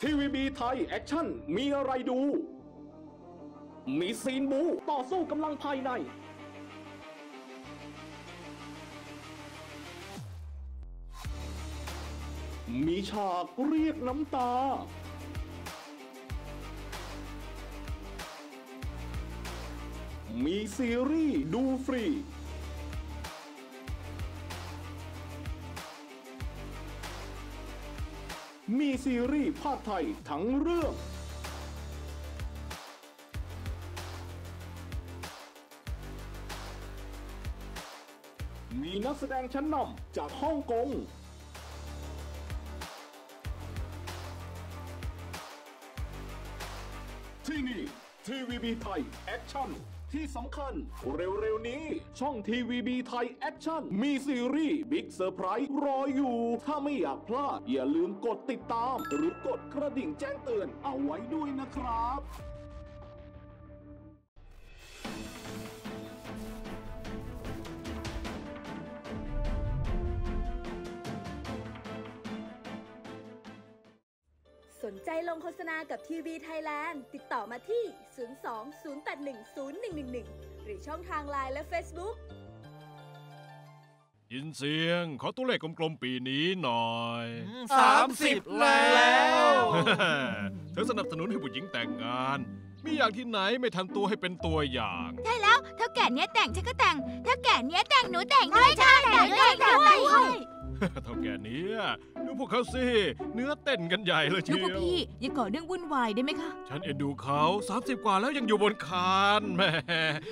ทีวีบีไทยแอคชั่นมีอะไรดูมีซีนบูต่อสู้กำลังภายในมีฉากเรียกน้ำตามีซีรีส์ดูฟรีมีซีรีส์ภาคไทยทั้งเรื่องมีนักแสดงชั้นนำจากฮ่องกงที่นี่ทีวีบีไทยแอคชั่นที่สำคัญเร็วๆนี้ช่องทีวีบีไทยแอคชั่นมีซีรีส์บิ๊กเซอร์ไพรส์รออยู่ถ้าไม่อยากพลาดอย่าลืมกดติดตามหรือกดกระดิ่งแจ้งเตือนเอาไว้ด้วยนะครับสนใจลงโฆษณากับทีวีไทยแลนด์ติดต่อมาที่ 02-081-0111 หรือช่องทาง LINE และ Facebook ยินเสียงขอตัวเลขกลมๆปีนี้หน่อย 30 แล้วเธอสนับสนุนให้ผู้หญิงแต่งงานมีอย่างที่ไหนไม่ทำตัวให้เป็นตัวอย่างใช่แล้วเธอแก่เนี้ยแต่งฉันก็แต่งเธอแก่เนี้ยแต่งหนูแต่งด้วยใช่แต่งด้วยเท่าแก่นี้ดูพวกเขาสิเนื้อเต้นกันใหญ่เลยเชียวลูกพี่อย่าก่อเรื่องวุ่นวายได้ไหมคะฉันเอ็นดูเขา30กว่าแล้วยังอยู่บนคานแม่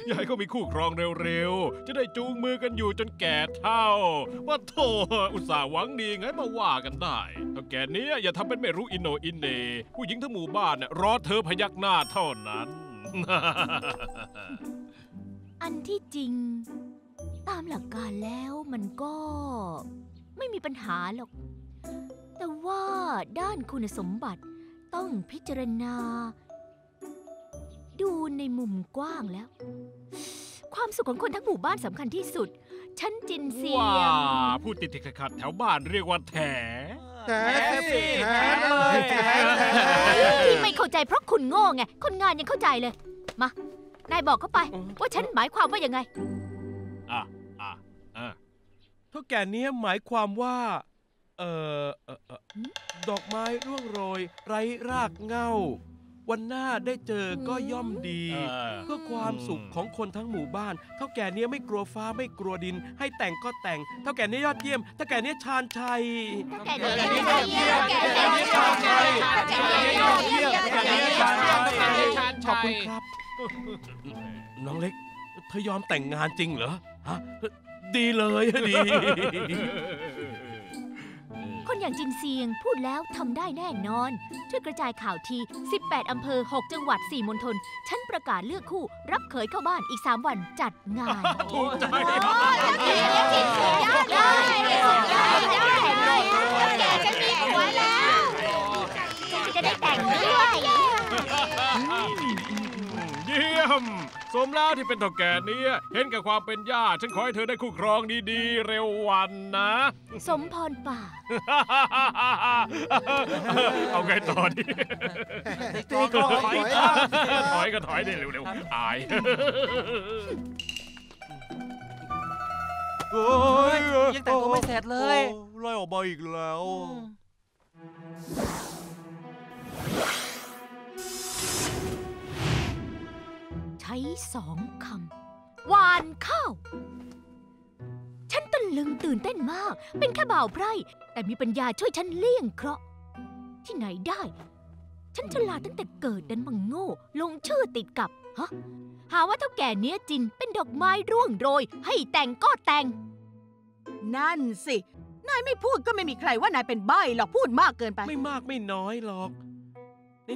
อยากให้เขามีคู่ครองเร็วๆจะได้จูงมือกันอยู่จนแก่เท่าว่าโธ่อุตส่าห์หวังดีไงมาว่ากันได้เท่าแก่นี้อย่าทำเป็นไม่รู้อินโนอินเนผู้หญิงทั้งหมู่บ้านรอเธอพยักหน้าเท่านั้นอันที่จริงตามหลักการแล้วมันก็ไม่มีปัญหาหรอกแต่ว่าด้านคุณสมบัติต้องพิจารณาดูในมุมกว้างแล้วความสุขของคนทั้งหมู่บ้านสำคัญที่สุดฉันจินเซียงพูดติดขัดแถวบ้านเรียกว่าแถแถสิแถเลยที่ไม่เข้าใจเพราะคุณโง่ไงคนงานยังเข้าใจเลยมานายบอกเขาไปว่าฉันหมายความว่ายังไงเท่าแก่เนี้ยหมายความว่าดอกไม้ร่วงโรยไร้รากเหง้าวันหน้าได้เจอก็ย่อมดีเพื่อความสุขของคนทั้งหมู่บ้านเท่าแก่เนี้ยไม่กลัวฟ้าไม่กลัวดินให้แต่งก็แต่งเท่าแก่เนี้ยยอดเยี่ยมเท่าแก่เนี้ยชาญชัยเท่าแก่เนี้ยยอดเยี่ยมเท่าแก่เนี้ยชาญชัยเท่าแก่เนี้ยยอดเยี่ยมเท่าแก่เนี้ยชาญชัยขอบคุณครับน้องเล็กเธอยอมแต่งงานจริงเหรอฮะดีเลยดีคนอย่างจินเซียงพูดแล้วทำได้แน่นอนช่วยกระจายข่าวที18อำเภอ6จังหวัด4มณฑลฉันประกาศเลือกคู่รับเขยเข้าบ้านอีก3วันจัดงานถูกใจจินเซียงยอดเลยแก่ฉันมีผัวแล้วฉันจะได้แต่งด้วยเยี่ยมสมแล้วที่เป็นเฒ่าแก่นี้เห็นกับความเป็นญาติฉันขอให้เธอได้คู่ครองดีๆเร็ววันนะสมพรป่าเอาไงต่อดีถอยก็ถอยได้เร็วๆอายโอ้ยยังแต่งตัวไม่เสร็จเลยไล่ออกมาอีกแล้วใช้2คำหวานข้าวฉันตะลึงตื่นเต้นมากเป็นแค่บ่าวไพร่แต่มีปัญญาช่วยฉันเลี่ยงเคราะห์ที่ไหนได้ฉันฉลาดตั้งแต่เกิดดันบังโง่ลงชื่อติดกับฮะหาว่าเท่าแก่เนี้ยจินเป็นดอกไม้ร่วงโรยให้แต่งก็แต่งนั่นสินายไม่พูดก็ไม่มีใครว่านายเป็นใบ้หรอกพูดมากเกินไปไม่มากไม่น้อยหรอก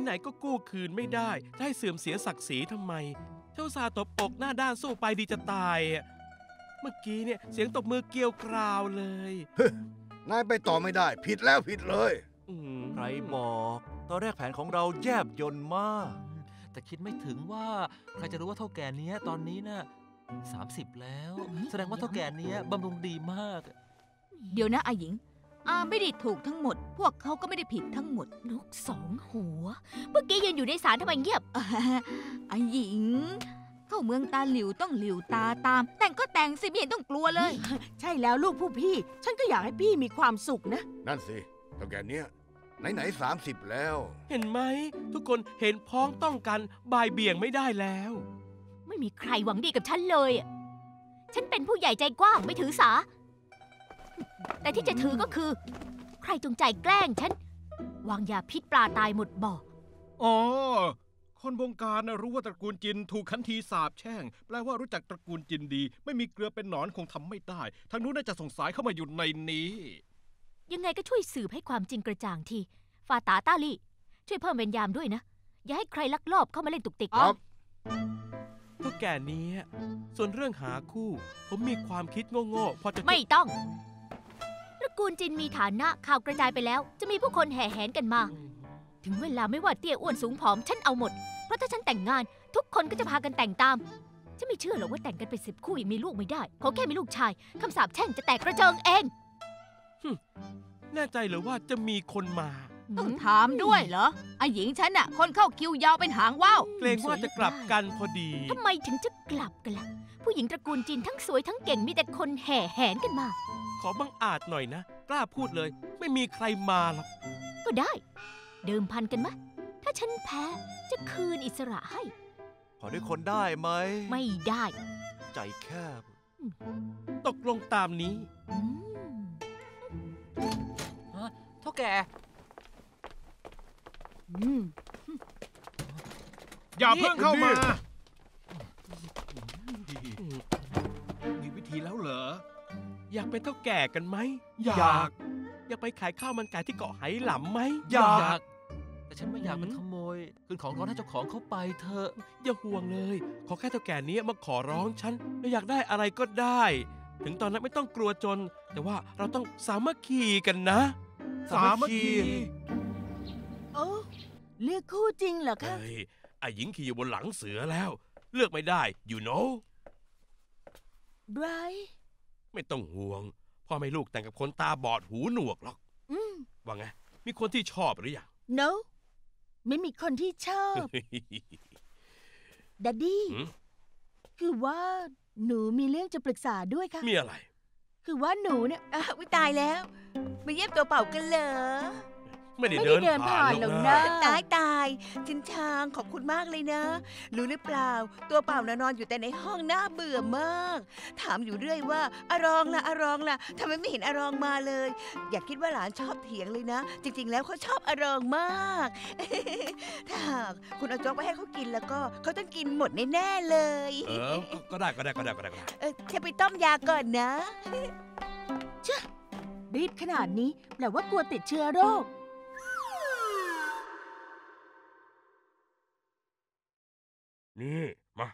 ไหนๆก็กู้คืนไม่ได้จะให้เสื่อมเสียศักดิ์ศรีทำไมเจ้าซาตบอกหน้าด้านสู้ไปดีจะตายเมื่อกี้เนี่ยเสียงตบมือเกลียวกราวเลยนายไปต่อไม่ได้ผิดแล้วผิดเลยใครบอกตอนแรกแผนของเราแยบยลมากแต่คิดไม่ถึงว่าใครจะรู้ว่าเท่าแก่นี้ตอนนี้น่ะ30แล้วแสดงว่าเท่าแก่นี้บำรุงดีมากเดี๋ยวนะอาหญิง ไม่ได้ถูกทั้งหมดพวกเขาก็ไม่ได้ผิดทั้งหมดนกสองหัวเมื่อกี้ยืนอยู่ในศาลทำไมเงียบไอ้หญิงเข้าเมืองตาหลิวต้องหลิวตาตามแต่งก็แต่งสิไม่เห็นต้องกลัวเลยใช่แล้วลูกผู้พี่ฉันก็อยากให้พี่มีความสุขนะนั่นสิเท่าแก่เนี้ยไหนๆ30แล้วเห็นไหมทุกคนเห็นพ้องต้องกันบ่ายเบี่ยงไม่ได้แล้วไม่มีใครหวังดีกับฉันเลยฉันเป็นผู้ใหญ่ใจกว้างไม่ถือสาแต่ที่จะถือก็คือใครจงใจแกล้งฉันวางยาพิษปลาตายหมดบ่ออ๋อคนวงการนะรู้ว่าตระกูลจินถูกขันทีสาบแช่งแปลว่ารู้จักตระกูลจินดีไม่มีเกลือเป็นหนอนคงทำไม่ได้ทางนู้นน่าจะส่งสายเข้ามาอยู่ในนี้ยังไงก็ช่วยสืบให้ความจริงกระจ่างทีฟาตาต้าลี่ช่วยเพิ่มเวรยามด้วยนะอย่าให้ใครลักลอบเข้ามาเล่นตุกติกครับพวกแก่นี้ส่วนเรื่องหาคู่ผมมีความคิดโง่ๆพอจะไม่ต้องตระกูลจินมีฐานะข่าวกระจายไปแล้วจะมีผู้คนแห่แหนกันมาถึงเวลาไม่ว่าเตี้ยอ้วนสูงผอมฉันเอาหมดเพราะถ้าฉันแต่งงานทุกคนก็จะพากันแต่งตามฉันไม่เชื่อหรอกว่าแต่งกันไป10 คู่ยังมีลูกไม่ได้เขาแค่มีลูกชายคำสาปแช่งจะแตกกระเจิงเองแน่ใจหรือว่าจะมีคนมาต้องถามด้วยเหรอไอ้หญิงฉันน่ะคนเข้าคิวยาวเป็นหางว่าวเกรงว่าจะกลับกันพอดีทำไมถึงจะกลับกันล่ะผู้หญิงตระกูลจีนทั้งสวยทั้งเก่งมีแต่คนแห่แหนกันมาขอบังอาจหน่อยนะกล้าพูดเลยไม่มีใครมาหรอกก็ได้เดิมพันกันไหมถ้าฉันแพ้จะคืนอิสระให้ขอด้วยคนได้ไหมไม่ได้ใจแคบตกลงตามนี้เท่าแก่อย่าเพิ่งเข้ามามีวิธีแล้วเหรออยากไปเท่าแก่กันไหมอยากไปขายข้าวมันไก่ที่เกาะไหหลำไหมอยากแต่ฉันไม่อยากเป็นขโมยคืนของร้อนให้เจ้าของเขาไปเถอะอย่าห่วงเลยขอแค่เท่าแก่นี้มาขอร้องฉันแล้วอยากได้อะไรก็ได้ถึงตอนนั้นไม่ต้องกลัวจนแต่ว่าเราต้องสามัคคีกันนะสามัคคีโอ้เลือกคู่จริงเหรอคะไอ้หญิงขี่อยู่บนหลังเสือแล้วเลือกไม่ได้ you know ไบรท์ไม่ต้องห่วงพ่อไม่ลูกแต่งกับคนตาบอดหูหนวกหรอกว่าไงมีคนที่ชอบหรือยัง no ไม่มีคนที่ชอบ ดัดดี้คือว่าหนูมีเรื่องจะปรึกษาด้วยค่ะมีอะไรคือว่าหนูเนี่ยวิตายแล้วมาเย็บตัวเป่ากันเหรอไม่ได้เดินผ่านหรอกนะตายจินชางขอบคุณมากเลยนะรู้หรือเปล่าตัวเป่านอนอยู่แต่ในห้องน่าเบื่อมากถามอยู่เรื่อยว่าอรองล่ะทำไมไม่เห็นอรองมาเลยอย่าคิดว่าหลานชอบเถียงเลยนะจริงๆแล้วเขาชอบอรองมากถ้าหากคุณเอาโจ๊กไปให้เขากินแล้วก็เขาต้องกินหมดแน่ๆเลยก็ได้แค่ไปต้มยาก่อนนะเชื่อรีบขนาดนี้แปลว่ากลัวติดเชื้อโรคนี่มา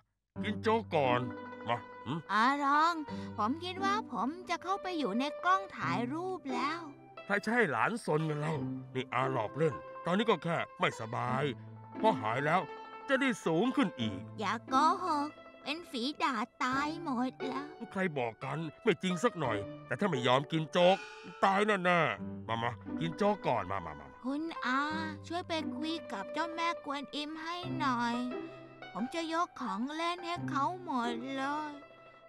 กินโจ๊กก่อนมาอาร้องผมคิดว่าผมจะเข้าไปอยู่ในกล้องถ่ายรูปแล้วถ้าใช่หลานสนกันแล้วนี่อาหลอกเล่นตอนนี้ก็แค่ไม่สบายพอหายแล้วจะได้สูงขึ้นอีกอย่าโกหกเป็นฝีดาษตายหมดแล้วใครบอกกันไม่จริงสักหน่อยแต่ถ้าไม่ยอมกินโจ๊กตายแน่ๆมากินโจ๊กก่อนมาคุณอาช่วยไปคุยกับเจ้าแม่กวนอิมให้หน่อยผมจะยกของเล่นให้เขาหมดเลย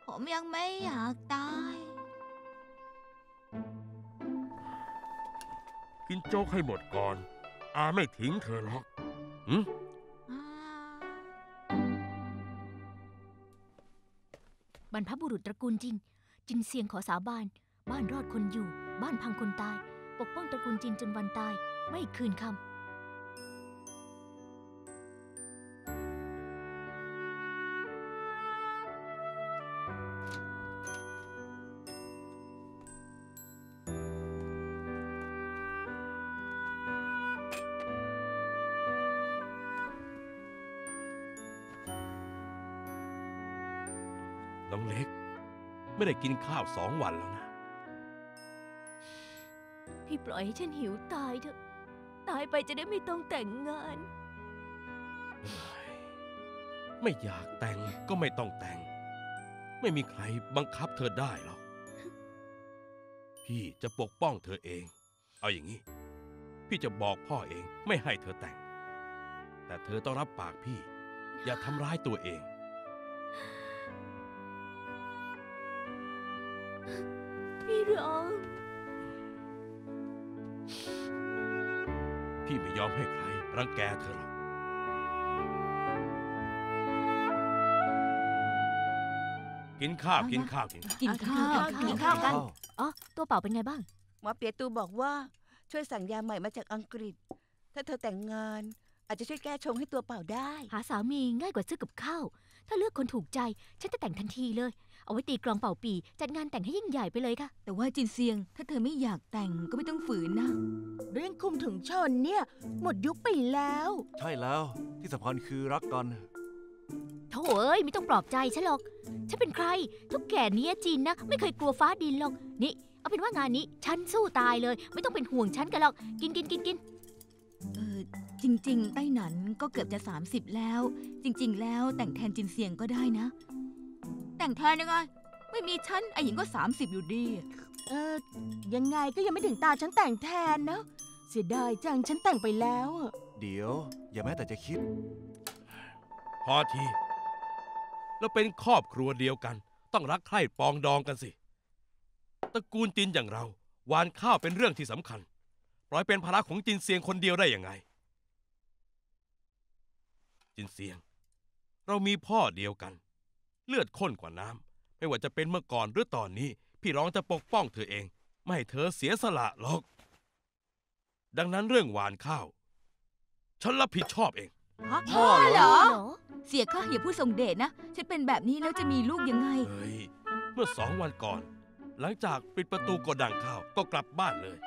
ผมยังไม่อยากตายกินโจ๊กให้หมดก่อนอาไม่ทิ้งเธอหรอกบรรพบุรุษตระกูลจินเซียงขอสาบานบ้านรอดคนอยู่บ้านพังคนตายปกป้องตระกูลจินจนวันตายไม่คืนคำน้องเล็กไม่ได้กินข้าว2 วันแล้วนะพี่ปล่อยให้ฉันหิวตายเถอะตายไปจะได้ไม่ต้องแต่งงานไม่อยากแต่งก็ไม่ต้องแต่งไม่มีใครบังคับเธอได้หรอก พี่จะปกป้องเธอเองเอาอย่างนี้พี่จะบอกพ่อเองไม่ให้เธอแต่งแต่เธอต้องรับปากพี่อย่าทำร้ายตัวเองพี่รองพี่ไม่ยอมให้ใครรังแกเธอหรอกกินข้าวกินข้าวกินข้าวกันอ๋อตัวเป่าเป็นไงบ้างหมอเปียตูบอกว่าช่วยสั่งยาใหม่มาจากอังกฤษถ้าเธอแต่งงานอาจจะช่วยแก้ชงให้ตัวเป่าได้หาสามีง่ายกว่าซื้อกับข้าวถ้าเลือกคนถูกใจฉันจะแต่งทันทีเลยเอาไว้ตีกลองเป่าปีจัดงานแต่งให้ยิ่งใหญ่ไปเลยค่ะแต่ว่าจินเซียงถ้าเธอไม่อยากแต่งก็ไม่ต้องฝืนนะเรื่องคุมถุงชนเนี่ยหมดยุคไปแล้วใช่แล้วที่สำคัญคือรักกันโถ่เอ้ยไม่ต้องปลอบใจฉันหรอกฉันเป็นใครทุกแก่เนี้ยจีนนะไม่เคยกลัวฟ้าดินหรอกนี่เอาเป็นว่างานนี้ฉันสู้ตายเลยไม่ต้องเป็นห่วงฉันกันหรอกกินจริงๆใต้หนันก็เกือบจะ30แล้วจริงๆแล้วแต่งแทนจินเซียงก็ได้นะแต่งแทนยังไงไม่มีฉันไอหญิงก็30อยู่ดียังไงก็ยังไม่ถึงตาฉันแต่งแทนนะเสียดายจังฉันแต่งไปแล้วเดี๋ยวอย่าแม้แต่จะคิดพอทีแล้วเป็นครอบครัวเดียวกันต้องรักใคร่ปองดองกันสิตระกูลจินอย่างเราหวานข้าวเป็นเรื่องที่สำคัญปล่อยเป็นภาระของจินเซียงคนเดียวได้ยังไงจินเซียงเรามีพ่อเดียวกันเลือดข้นกว่าน้ำไม่ว่าจะเป็นเมื่อก่อนหรือตอนนี้พี่ร้องจะปกป้องเธอเองไม่ให้เธอเสียสละหรอกดังนั้นเรื่องหวานข้าวฉันรับผิดชอบเองพ่อเหรอเสียข้าอย่าพูดส่งเดชนะฉันเป็นแบบนี้แล้วจะมีลูกยังไงเมื่อ2 วันก่อนหลังจากปิดประตูโกดังข้าวก็กลับบ้านเลย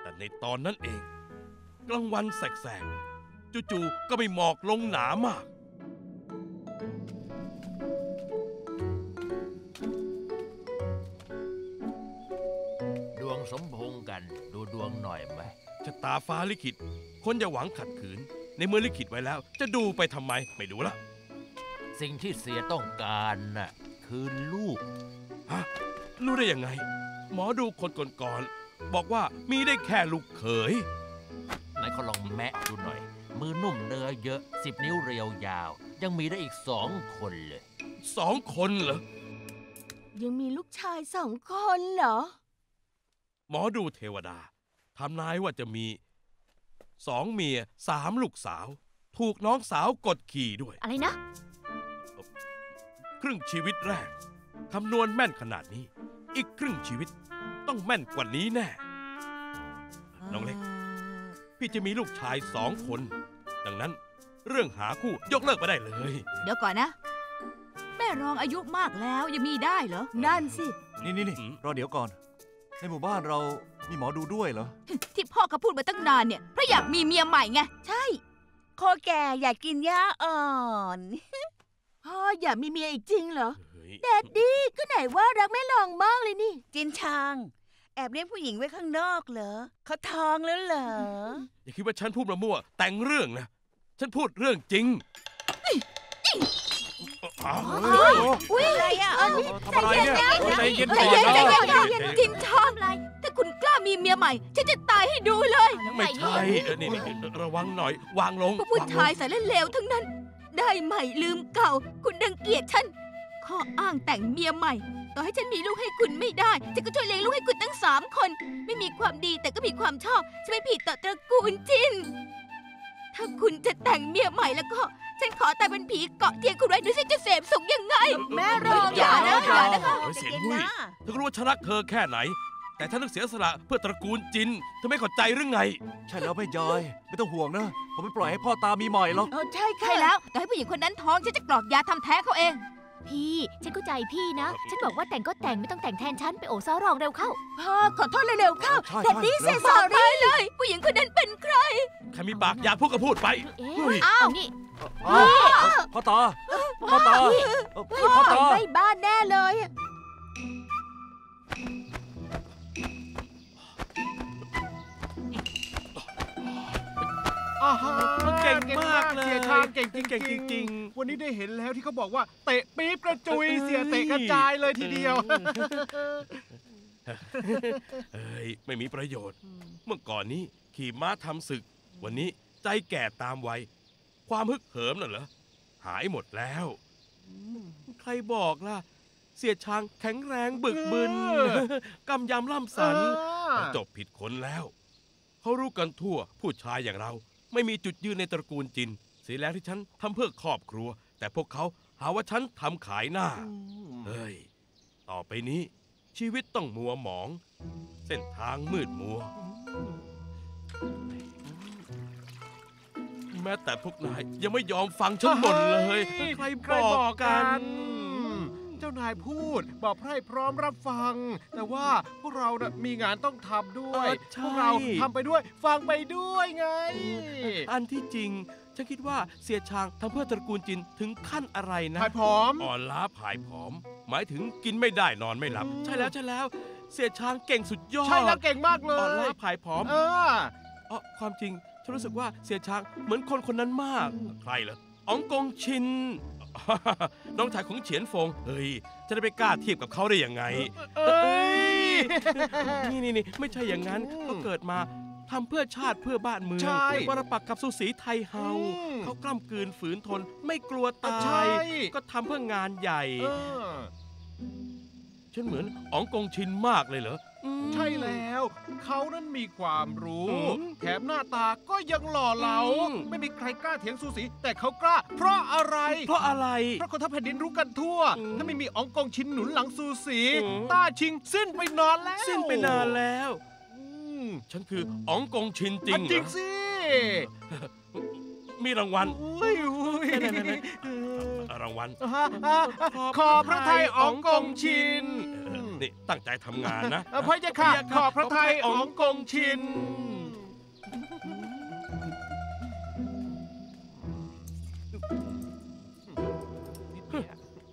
แต่ในตอนนั้นเองกลางวันแสกๆจู่ๆก็มีหมอกลงหนามากดวงสมพงกันดูดวงหน่อยไหมชะตาฟ้าลิขิตคนอย่าหวังขัดขืนในเมื่อลิขิตไว้แล้วจะดูไปทำไมไม่ดูละสิ่งที่เสียต้องการน่ะคือลูกฮะรู้ได้ยังไงหมอดูคนก่อนๆบอกว่ามีได้แค่ลูกเขยไหนขอลองแมะดูหน่อยมือนุ่มเนื้อเยอะ10 นิ้วเรียวยาวยังมีได้อีก2 คนเลย2 คนเหรอยังมีลูกชาย2 คนเหรอหมอดูเทวดาทำนายว่าจะมี2 เมีย3 ลูกสาวถูกน้องสาวกดขี่ด้วยอะไรนะครึ่งชีวิตแรกคำนวณแม่นขนาดนี้อีกครึ่งชีวิตต้องแม่นกว่านี้แน่น้องเล็กพี่จะมีลูกชาย2 คนดังนั้นเรื่องหาคู่ยกเลิกไปได้เลยเดี๋ยวก่อนนะแม่รองอายุมากแล้วยังมีได้เหรอนั่นสินี่รอเดี๋ยวก่อนในหมู่บ้านเรามีหมอดูด้วยเหรอที่พ่อเขาพูดมาตั้งนานเนี่ยเพราะอยากมีเมียใหม่ไงใช่คอแก่อยากกินหญ้าอ่อนพ่ออยากมีเมียอีกจริงเหรอแดดดี้ก็ไหนว่ารักแม่รองมากเลยนี่จินชางแอบเลี้ยงผู้หญิงไว้ข้างนอกเหรอเขาท้องแล้วเหรออย่าคิดว่าฉันพูดมั่วแต่งเรื่องนะฉันพูดเรื่องจริงอะไรอ่ะทำอะไรเนี่ยใจเย็นๆจินชางอะไรถ้าคุณกล้ามีเมียใหม่ฉันจะตายให้ดูเลยไม่ใช่นี่ระวังหน่อยวางลงผู้ชายสายเลวทั้งนั้นได้ใหม่ลืมเก่าคุณดังเกียจฉันข้ออ้างแต่งเมียใหม่ต่อให้ฉันมีลูกให้คุณไม่ได้ฉันก็ช่วยเลี้ยงลูกให้คุณตั้ง3 คนไม่มีความดีแต่ก็มีความชอบฉันไม่ผิดต่อตระกูลจินถ้าคุณจะแต่งเมียใหม่แล้วก็ฉันขอแต่เป็นผีเกาะเตียงคุณไว้ดูฉันจะเสพสุขยังไงแม่รองอย่านะเสียงหุ่ยเธอรู้ว่าฉันรักเธอแค่ไหนแต่ท่านต้องเสียสละเพื่อตระกูลจินเธอไม่เข้าใจหรือไงใช่แล้วแม่ยายไม่ต้องห่วงนะผมไม่ปล่อยให้พ่อตามีใหม่หรอกใช่ค่ะใช่แล้วแต่ให้ผู้หญิงคนนั้นท้องฉันจะกรอกยาทำแท้เขาเองพี่ฉันเข้าใจพี่นะฉันบอกว่าแต่งก็แต่งไม่ต้องแต่งแทนฉันไปโอซ้อรองเร็วเข้าพ่อขอโทษเร็วเข้าเด็ดดี้เสียสละเลยผู้หญิงคนนั้นเป็นใครใครมีปากอยากพูดก็พูดไปอ้าวนี่พ่อตาไปบ้านแน่เลยเก่งมากเลยเสียชาเก่งจริงๆวันนี้ได้เห็นแล้วที่เขาบอกว่าเตะปี๊บกระจุยเสียเตะกระจายเลยทีเดียว เอ้ยไม่มีประโยชน์เมื่อก่อนนี้ขี่ม้าทำศึกวันนี้ใจแก่ตามวัยความฮึกเหิมน่ะเหรอหายหมดแล้วใครบอกล่ะเสียช้างแข็งแรงบึกบึนกำยำล่ำสันจบผิดคนแล้วเขารู้กันทั่วผู้ชายอย่างเราไม่มีจุดยืนในตระกูลจินเสียแล้วที่ฉันทำเพื่อครอบครัวแต่พวกเขาหาว่าฉันทำขายหน้าเฮ้ยต่อไปนี้ชีวิตต้องมัวหมองเส้นทางมืดมัวแม้แต่พวกนายยังไม่ยอมฟังฉันบ่นเลยใครบอกกันเจ้านายพูดบอกให้พร้อมรับฟังแต่ว่าพวกเรานะมีงานต้องทำด้วยพวกเราทำไปด้วยฟังไปด้วยไงอันที่จริงฉันคิดว่าเสียช้างทำเพื่อตระกูลจินถึงขั้นอะไรนะผายผอมอ่อนล้าผายผอมหมายถึงกินไม่ได้นอนไม่หลับใช่แล้วใช่แล้วเสียช้างเก่งสุดยอดใช่แล้วเก่งมากเลยอ่อนล้าผายผอมความจริงฉันรู้สึกว่าเสียช้างเหมือนคนคนนั้นมากใครล่ะอ๋องกงชินน้องชายของเฉียนฟงเฮ้ยจะได้ไปกล้าเทียบกับเขาได้ยังไงนี่ไม่ใช่อย่างนั้นเขาเกิดมาทำเพื่อชาติเพื่อบ้านเมืองวรปักษ์กับสุสีไทยเฮาเขากล้ำกลืนฝืนทนไม่กลัวตายก็ทำเพื่องานใหญ่ฉันเหมือนอ๋องกงชินมากเลยเหรอใช่แล้วเขานั้นมีความรู้แถมหน้าตาก็ยังหล่อเหลาไม่มีใครกล้าเถียงซูสีแต่เขากล้าเพราะอะไรเพราะคนทั้งแผ่นดินรู้กันทั่วถ้าไม่มีอ๋องกงชินหนุนหลังซูสีต้าชิงสิ้นไปนานแล้วฉันคืออ๋องกงชินจริงสิมีรางวัลรางวัลขอพระทัยอ๋องกงชินนี่ตั้งใจทำงานนะพระยาค่ะขอพระทัยอ๋องกงชิน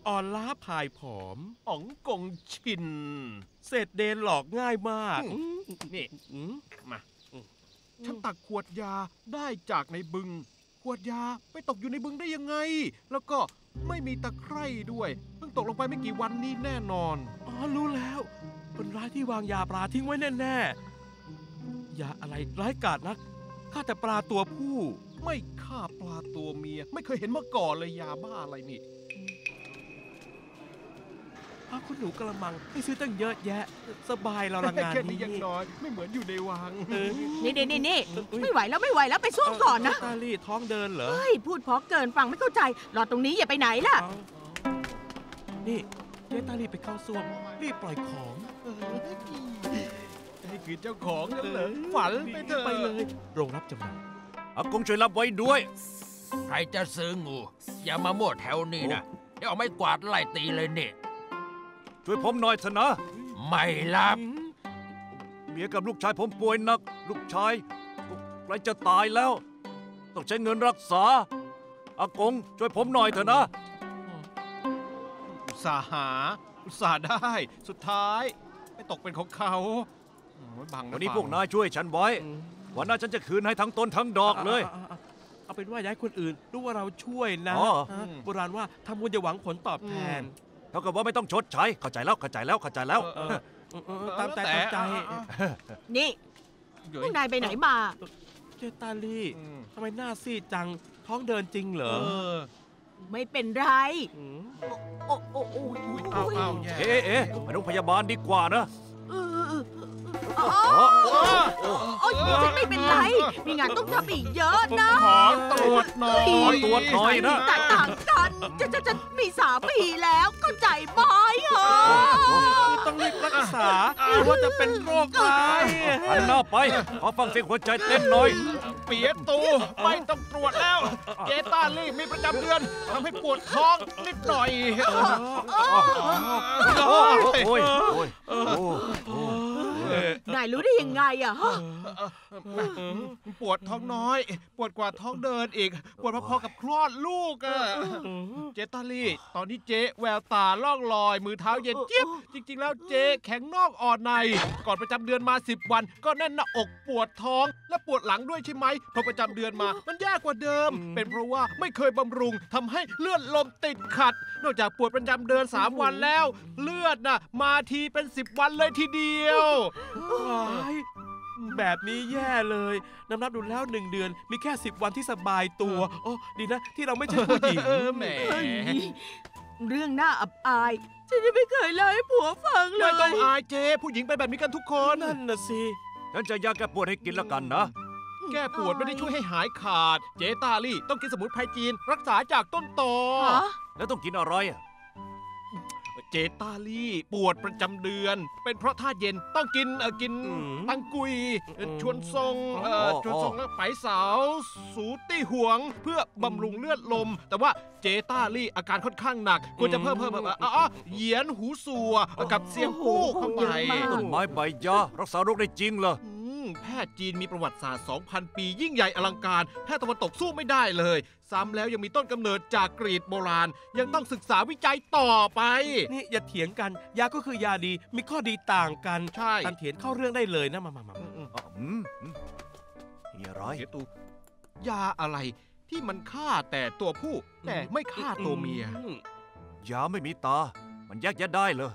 อ่อนล้าผายผอมอ๋องกงชินเศษเดนหลอกง่ายมากนี่มาฉันตักขวดยาได้จากในบึงขวดยาไปตกอยู่ในบึงได้ยังไงแล้วก็ไม่มีตะไคร่ด้วยเพิ่งตกลงไปไม่กี่วันนี้แน่นอนอ๋อรู้แล้วคนร้ายที่วางยาปลาทิ้งไว้แน่ๆยาอะไรร้ายกาจนักฆ่าแต่ปลาตัวผู้ไม่ฆ่าปลาตัวเมียไม่เคยเห็นมาก่อนเลยยาบ้าอะไรนี่คุณหนูกระมังให้ซื้อตั้งเยอะแยะสบายเราละงานนี้ยังน้อยไม่เหมือนอยู่ในวังนี่ไม่ไหวแล้วไปซ่วมก่อนนะตาลี่ท้องเดินเหรอเฮ้ยพูดเพราะเกินฟังไม่เข้าใจรอตรงนี้อย่าไปไหนล่ะนี่เจ๊ตาลี่ไปเข้าซ่วมรีบปล่อยของให้คือเจ้าของนั่นเหรอฝันไปเถอะไปเลยโรงรับจำนำอากงช่วยรับไว้ด้วยใครจะซื้องูอย่ามามั่วแถวนี้นะเดี๋ยวเอาไม้กวาดไล่ตีเลยนี่ช่วยผมหน่อยเถอะนะไม่รับเมียกับลูกชายผมป่วยหนักลูกชายใกล้จะตายแล้วต้องใช้เงินรักษาอากงช่วยผมหน่อยเถอะนะอุตส่าห์ได้สุดท้ายไม่ตกเป็นของเขาวันนี้พวกนายช่วยฉันไว้วันหน้าฉันจะคืนให้ทั้งต้นทั้งดอกเลยเอาเป็นว่าย้ายคนอื่นรู้ว่าเราช่วยนะโบราณว่าทำบุญอย่าหวังผลตอบแทนเท่ากับว่าไม่ต้องชดใช้เข้าใจแล้วตามใจนี่คุณนายไปไหนมาเจตาลี่ทำไมหน้าซีดจังท้องเดินจริงเหรอไม่เป็นไรโอ้ยเอ๊ะไปโรงพยาบาลดีกว่านะโอ้ยฉันไม่เป็นไรมีงานต้องทำอีกเยอะนะตรวจหน่อยนะต่างกันจะมี3 ปีแล้วเข้าใจไหมเหรอต้องรีบรักษาเพราะว่าจะเป็นโรคร้ายหันหน้าไปขอฟังเสียงหัวใจเต้นหน่อยเปียตูไม่ต้องตรวจแล้วเจต้าลี่มีประจำเดือนทำให้ปวดท้องนิดหน่อยโอ้ย นายรู้ได้ยังไงอ่ะฮะปวดท้องน้อยปวดกว่าท้องเดินอีกปวดพอๆกับคลอดลูกอ่ะเจ๊ตาลี่ตอนนี้เจ๊แววตาล่องลอยมือเท้าเย็นเจี๊ยบจริงๆแล้วเจ๊แข็งนอกอ่อนในก่อนประจำเดือนมา10วันก็แน่นหน้าอกปวดท้องและปวดหลังด้วยใช่ไหมพอประจำเดือนมามันแย่กว่าเดิมเป็นเพราะว่าไม่เคยบำรุงทำให้เลือดลมติดขัดนอกจากปวดประจำเดือน3วันแล้วเลือดน่ะมาทีเป็น10วันเลยทีเดียวแบบนี้แย่เลยนับดูแล้ว1เดือนมีแค่10วันที่สบายตัวโอ้ดีนะที่เราไม่ใช่ผู้หญิงแหมเรื่องน่าอับอายฉันจะไม่เคยเล่าให้ผัวฟังเลยไม่ต้องอายเจ๊ผู้หญิงเป็นแบบนี้กันทุกคนนั่นนะสิฉันจะยาแก้ปวดให้กินละกันนะแก้ปวดไม่ได้ช่วยให้หายขาดเจ๊ตาลี่ต้องกินสมุนไพรจีนรักษาจากต้นตอแล้วต้องกินอะไรอ่ะเจตาลี่ปวดประจำเดือนเป็นเพราะท่าเย็นต้องกินตังกุยชวนทรงและไผ่เสาสูตี้หวงเพื่อบำรุงเลือดลมแต่ว่าเจตาลี่อาการค่อนข้างหนักควรจะเพิ่มเหยียนหูสัวกับเสียงปูเข้าไปต้นไม้ใบยารักษาโรคได้จริงเหรอแพทย์จีนมีประวัติศาสตร์ 2,000 ปียิ่งใหญ่อลังการแพทย์ตะวันตกสู้ไม่ได้เลยซ้ำแล้วยังมีต้นกำเนิดจากกรีกโบราณยังต้องศึกษาวิจัยต่อไปนี่อย่าเถียงกันยาก็คือยาดีมีข้อดีต่างกันใช่ตันเถียงเข้าเรื่องได้เลยนะมาอย่าร้อยยาอะไรที่มันฆ่าแต่ตัวผู้แต่ไม่ฆ่าตัวเมียยาไม่มีตามันแยกแยะได้เลย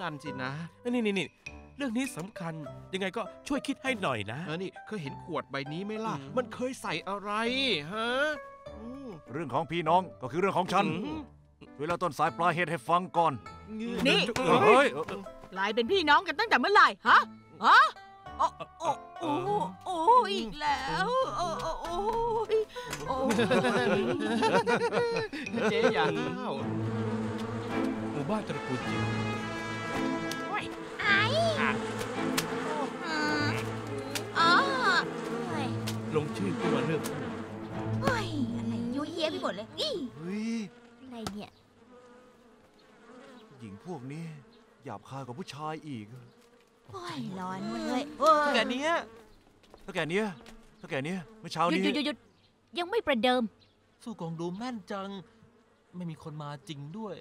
นั่นสินะนี่เรื่องนี้สำคัญยังไงก็ช่วยคิดให้หน่อยนะนี่เคยเห็นขวดใบนี้ไหมล่ะมันเคยใส่อะไรฮะเรื่องของพี่น้องก็คือเรื่องของฉันเวลาต้นสายปลายเหตุให้ฟังก่อนนี่ลายเป็นพี่น้องกันตั้งแต่เมื่อไหร่ฮะโอ้อีกแล้วโอ้เจ๊อย่างเล่าหมู่บ้านตระกูลจิ๋วลงชื่อขึ้นมาเรื่องอะไรยุ่ยเยี่ยไปหมดเลยอะไรเนี่ยหญิงพวกนี้หยาบคายกว่าผู้ชายอีกร้อนเลยเท่าแก่เนี้ยเมื่อเช้านี้หยุดยังไม่ประเดิมสู้กองดูแม่นจังไม่มีคนมาจริงด้วย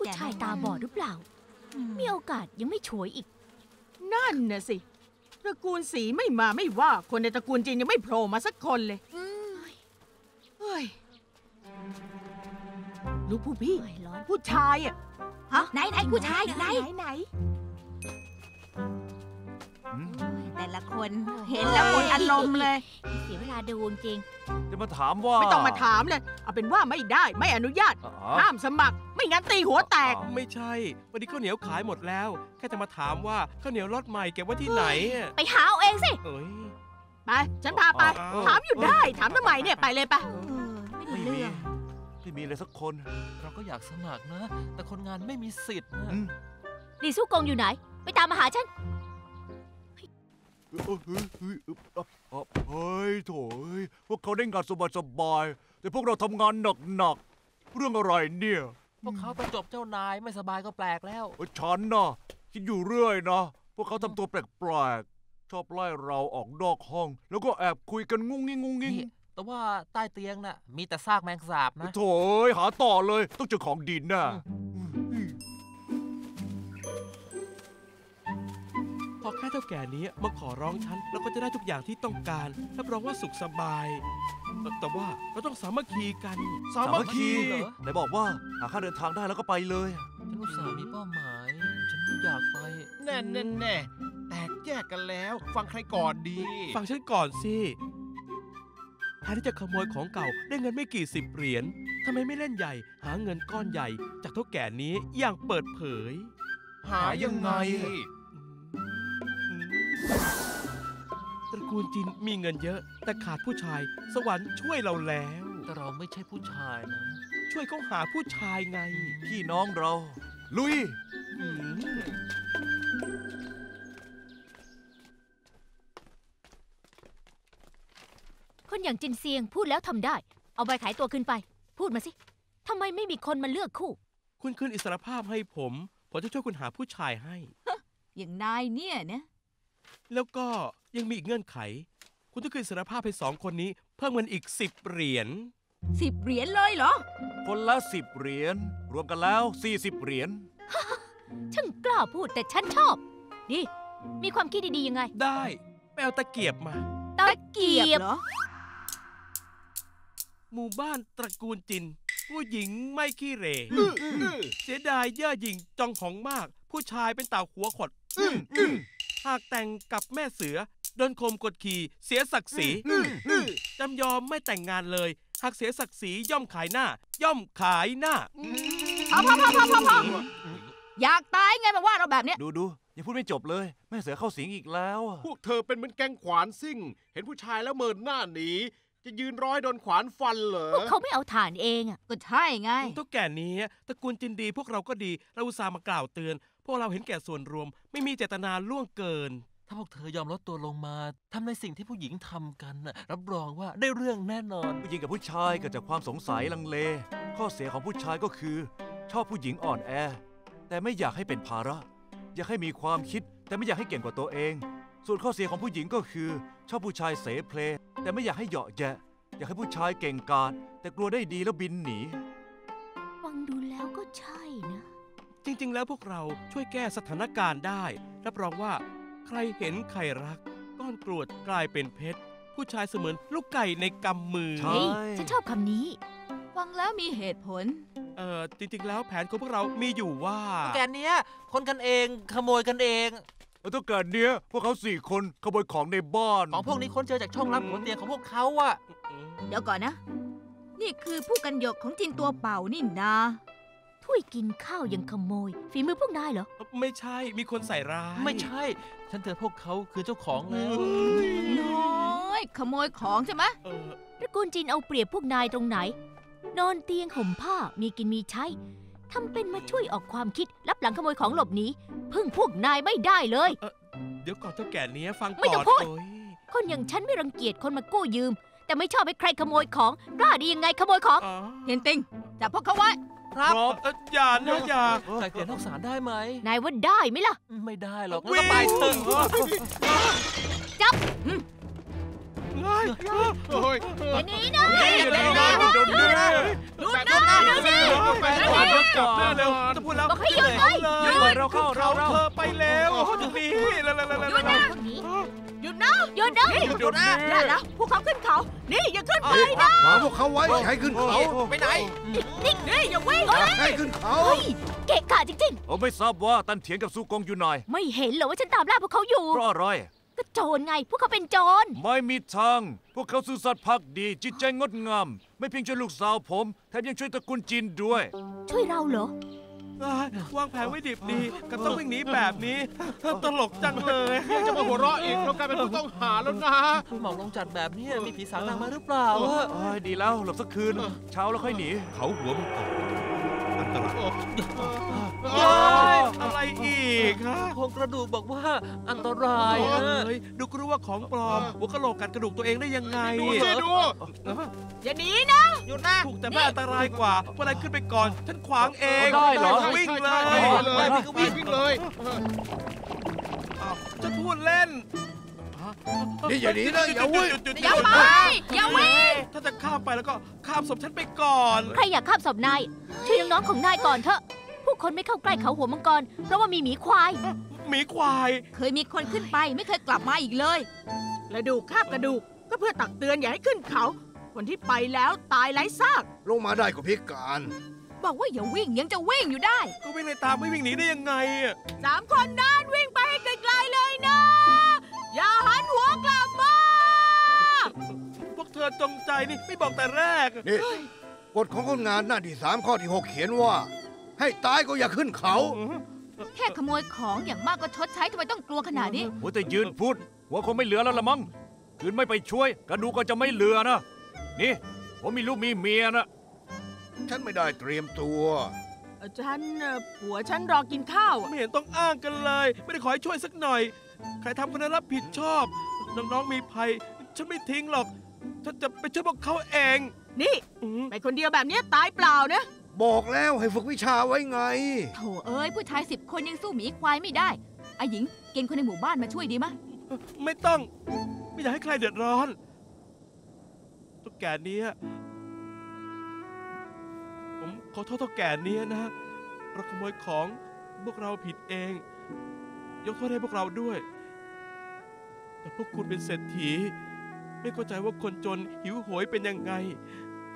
ผู้ชายตาบอดหรือเปล่ามีโอกาสยังไม่ฉวยอีกนั่นน่ะสิตระกูลสีไม่มาไม่ว่าคนในตระกูลจีนยังไม่โผล่มาสักคนเลยเฮ้ยลูกผู้พี่ผู้ชายอ่ะฮะไหนผู้ชายไหนแต่ละคนเห็นแล้วหมดอารมณ์เลยเสียเวลาดูจริงจะมาถามว่าไม่ต้องมาถามเลยเอาเป็นว่าไม่ได้ไม่อนุญาตห้ามสมัครไม่งั้นตีหัวแตกไม่ใช่วันนี้ข้าวเหนียวขายหมดแล้วแค่จะมาถามว่าข้าวเหนียวรสใหม่เก็บไว้ที่ไหนไปหาเอาเองสิไปฉันพาไปถามอยู่ได้ถามทำไมเนี่ยไปเลยไปไม่มีเลยสักคนเราก็อยากสมัครนะแต่คนงานไม่มีสิทธิ์นะลีซู่กงอยู่ไหนไปตามมาหาฉันเฮ้ยโถ่พวกเขาได้งานสบายๆแต่พวกเราทำงานหนักเรื่องอะไรเนี่ยพวกเขาไปจบเจ้านายไม่สบายก็แปลกแล้วฉันนะคิดอยู่เรื่อยนะพวกเขาทำตัวแปลกๆชอบไล่เราออกนอกห้องแล้วก็แอบคุยกันงุ้งงิ้งแต่ว่าใต้เตียงน่ะมีแต่ซากแมงสาบนะโถ่หาต่อเลยต้องเจอของดินน่ะพอแค่เท่าแก่นี้มาขอร้องฉันแล้วก็จะได้ทุกอย่างที่ต้องการรับรองว่าสุขสบายแต่ว่าเราต้องสามัคคีกันสามัคคีเหรอไหนบอกว่าหาค่าเดินทางได้แล้วก็ไปเลยฉันอุตส่าห์มีเป้าหมายฉันไม่อยากไปแน่แตกแยกกันแล้วฟังใครก่อนดีฟังฉันก่อนสิแทนที่จะขโมยของเก่าได้เงินไม่กี่สิบเหรียญทำไมไม่เล่นใหญ่หาเงินก้อนใหญ่จากเท่าแก่นี้อย่างเปิดเผยหายังไงตระกูลจีนมีเงินเยอะแต่ขาดผู้ชายสวรรค์ช่วยเราแล้วแต่เราไม่ใช่ผู้ชายนะช่วยเขาหาผู้ชายไงพี่น้องเราลุยคนอย่างจินเซียงพูดแล้วทำได้เอาใบขายตัวขึ้นไปพูดมาสิทำไมไม่มีคนมาเลือกคู่คุณคืนอิสรภาพให้ผมจะช่วยคุณหาผู้ชายให้ อย่างนายเนี่ยนะแล้วก็ยังมีอีกเงื่อนไขคุณต้องคืนสารภาพให้สองคนนี้เพิ่มเงินอีก10 เหรียญ10 เหรียญเลยเหรอคนละ10 เหรียญรวมกันแล้ว40 เหรียญช่างกล้าพูดแต่ฉันชอบดิมีความคิดดีๆยังไงได้ไปเอาตะเกียบมาตะเกียบเหรอหมู่บ้านตระกูลจินผู้หญิงไม่ขี้เหร่เสียดายเย่อหยิ่งจองของมากผู้ชายเป็นเต่าหัวขดหากแต่งกับแม่เสือโดนข่มกดขี่เสียศักดิ์ศรีจำยอมไม่แต่งงานเลยหากเสียศักดิ์ศรีย่อมขายหน้าพออยากตายไงมาว่าเราแบบนี้ดูยังพูดไม่จบเลยแม่เสือเข้าสิงอีกแล้วพวกเธอเป็นเหมือนแกงขวานซิ่งเห็นผู้ชายแล้วเมินหน้าหนีจะยืนร้อยโดนขวานฟันเหรอพวกเขาไม่เอาฐานเองอ่ะก็ใช่ไงเท่าแก่นี้ตระกูลจินดีพวกเราก็ดีเราอุตส่าห์มากล่าวเตือนพวกเราเห็นแก่ส่วนรวมไม่มีเจตนาล่วงเกินถ้าพวกเธอยอมลดตัวลงมาทำในสิ่งที่ผู้หญิงทำกันรับรองว่าได้เรื่องแน่นอนผู้หญิงกับผู้ชายเกิดจากความสงสัยลังเลข้อเสียของผู้ชายก็คือชอบผู้หญิงอ่อนแอแต่ไม่อยากให้เป็นภาระอยากให้มีความคิดแต่ไม่อยากให้เก่งกว่าตัวเองส่วนข้อเสียของผู้หญิงก็คือชอบผู้ชายเสเพลแต่ไม่อยากให้เหยาะแยะอยากให้ผู้ชายเก่งกาจแต่กลัวได้ดีแล้วบินหนีฟังดูแล้วก็ใช่นะจริงๆแล้วพวกเราช่วยแก้สถานการณ์ได้รับรองว่าใครเห็นใครรักก้อนกรวดกลายเป็นเพชรผู้ชายเสมือนลูกไก่ในกำมือใช่ฉันชอบคำนี้ฟังแล้วมีเหตุผลจริงๆแล้วแผนของพวกเรามีอยู่ว่าตุ๊กแกเนี้ยคนกันเองขโมยกันเองตุ๊กแกเนี้ยพวกเขา4 คนขโมยของในบ้านของพวกนี้ค้นเจอจากช่องลับของเตียงของพวกเขาอะเดี๋ยวก่อนนะนี่คือผู้กันหยกของจินตัวเป่านี่นาถ้วยกินข้าวยังขโมยฝีมือพวกนายเหรอไม่ใช่มีคนใส่ร้ายไม่ใช่ฉันเตือนพวกเขาคือเจ้าของแล้วน้อยขโมยของใช่ไหมตระกูลจินเอาเปรียบพวกนายตรงไหนนอนเตียงห่มผ้ามีกินมีใช้ทำเป็นมาช่วยออกความคิดรับหลังขโมยของหลบหนีพึ่งพวกนายไม่ได้เลยเดี๋ยวก่อนเจ้าแก่เนี้ยฟังก่อนไม่ต้องพูดคนอย่างฉันไม่รังเกียจคนมากู้ยืมแต่ไม่ชอบให้ใครขโมยของกล้าดียังไงขโมยของเห็นติงจับพวกเขาไว้ครับอย่านะอย่าไก่เกลียดนอกศาลได้ไหมนายว่าได้ไหมล่ะไม่ได้หรอกก็ไปตึงจับอันนี้นะดูนะดูนี่จับได้แล้วจะพูดแล้วบอกให้หยุดเลยเราเข้าเราเธอไปแล้วนี่หยุดนะหยุดนะหยุดนะได้แล้วพวกเขาขึ้นเขานี่อย่าขึ้นไปนะมาพวกเขาไว้ให้ขึ้นเขาไปไหนนี่อย่าวิ่งให้ขึ้นเขาเกะกะจริงๆผมไม่ทราบว่าตันเถียงกับซูกงอยู่ไหนไม่เห็นเหรอว่าฉันตามล่าพวกเขาอยู่เพราะอะไรก็โจรไงพวกเขาเป็นโจรไม่มีทางพวกเขาซื่อสัตย์ภักดีจิตใจงดงามไม่เพียงช่วยลูกสาวผมแถมยังช่วยตระกูลจีนด้วยช่วยเราเหรอวางแผนไว้ดิบดีกับต้องวิ่งหนีแบบนี้ตลกจังเลยจะมาหัวเราะอีกเรากลายเป็นผู้ต้องหาแล้วนะหมอกลงจัดแบบนี้มีผีสางนางมาหรือเปล่าดีแล้วหลับสักคืนเช้าแล้วค่อยหนีเขาหัวมังกรอันตรายอะไรอีกฮะโครงกระดูกบอกว่าอันตรายดูก็รู้ว่าของปลอมหัวกะโหลกกัดกระดูกตัวเองได้ยังไงดูอย่าหนีนะหยุดนะถูกแต่ไม่อันตรายกว่าเมื่อไรขึ้นไปก่อนฉันขวางเองได้เหรอวิ่งเลยวิ่งเลยจะพูดเล่นนี่อย่าหนีนะอย่าวิ่งอย่าไปอย่าวิ่งถ้าจะข้ามไปแล้วก็ข้ามศพฉันไปก่อนใครอยากข้ามศพนายช่วยน้องของนายก่อนเถอะผู้คนไม่เข้าใกล้เขาหัวมังกรเพราะว่ามีหมีควายหมีควายเคยมีคนขึ้นไปไม่เคยกลับมาอีกเลยและดูคาบกระดูกก็เพื่อตักเตือนอย่าให้ขึ้นเขาคนที่ไปแล้วตายไร้ซากลงมาได้ก็พิการบอกว่าอย่าวิ่งยังจะวิ่งอยู่ได้ก็วิ่งในตามไม่วิ่งหนีได้ยังไง3 คนนั้นวิ่งไปให้ไกลๆเลยนะอย่าหันหัวกลับมาพวกเธอจงใจนี่ไม่บอกแต่แรกนี่กฎของคนงานหน้าที่3 ข้อที่ 6เขียนว่าให้ตายก็อย่าขึ้นเขาแค่ขโมยของอย่างมากก็ชดใช้ทำไมต้องกลัวขนาดนี้หัวแต่ยืนพูดหัวคงไม่เหลือแล้วละมั้งคืนไม่ไปช่วยกระดูกก็จะไม่เหลือนะนี่ผมมีลูกมีเมียนะฉันไม่ได้เตรียมตัวฉันผัวฉันรอกินข้าวไม่เห็นต้องอ้างกันเลยไม่ได้ขอให้ช่วยสักหน่อยใครทำคนนั้นรับผิดชอบน้องๆมีภัยฉันไม่ทิ้งหรอกฉันจะไปช่วยพวกเขาเองนี่ไปคนเดียวแบบนี้ตายเปล่านะบอกแล้วให้ฝึกวิชาไว้ไงโถเอ้ยผู้ชาย10 คนยังสู้หมีควายไม่ได้ ไอ้หญิงเกณฑ์คนในหมู่บ้านมาช่วยดีมะไม่ต้องไม่อยากให้ใครเดือดร้อนตุ๊กแกนี้ผมขอโทษตุ๊กแกนี้นะเราขโมยของพวกเราผิดเองยกโทษให้พวกเราด้วยแต่พวกคุณเป็นเศรษฐีไม่เข้าใจว่าคนจนหิวโหยเป็นยังไง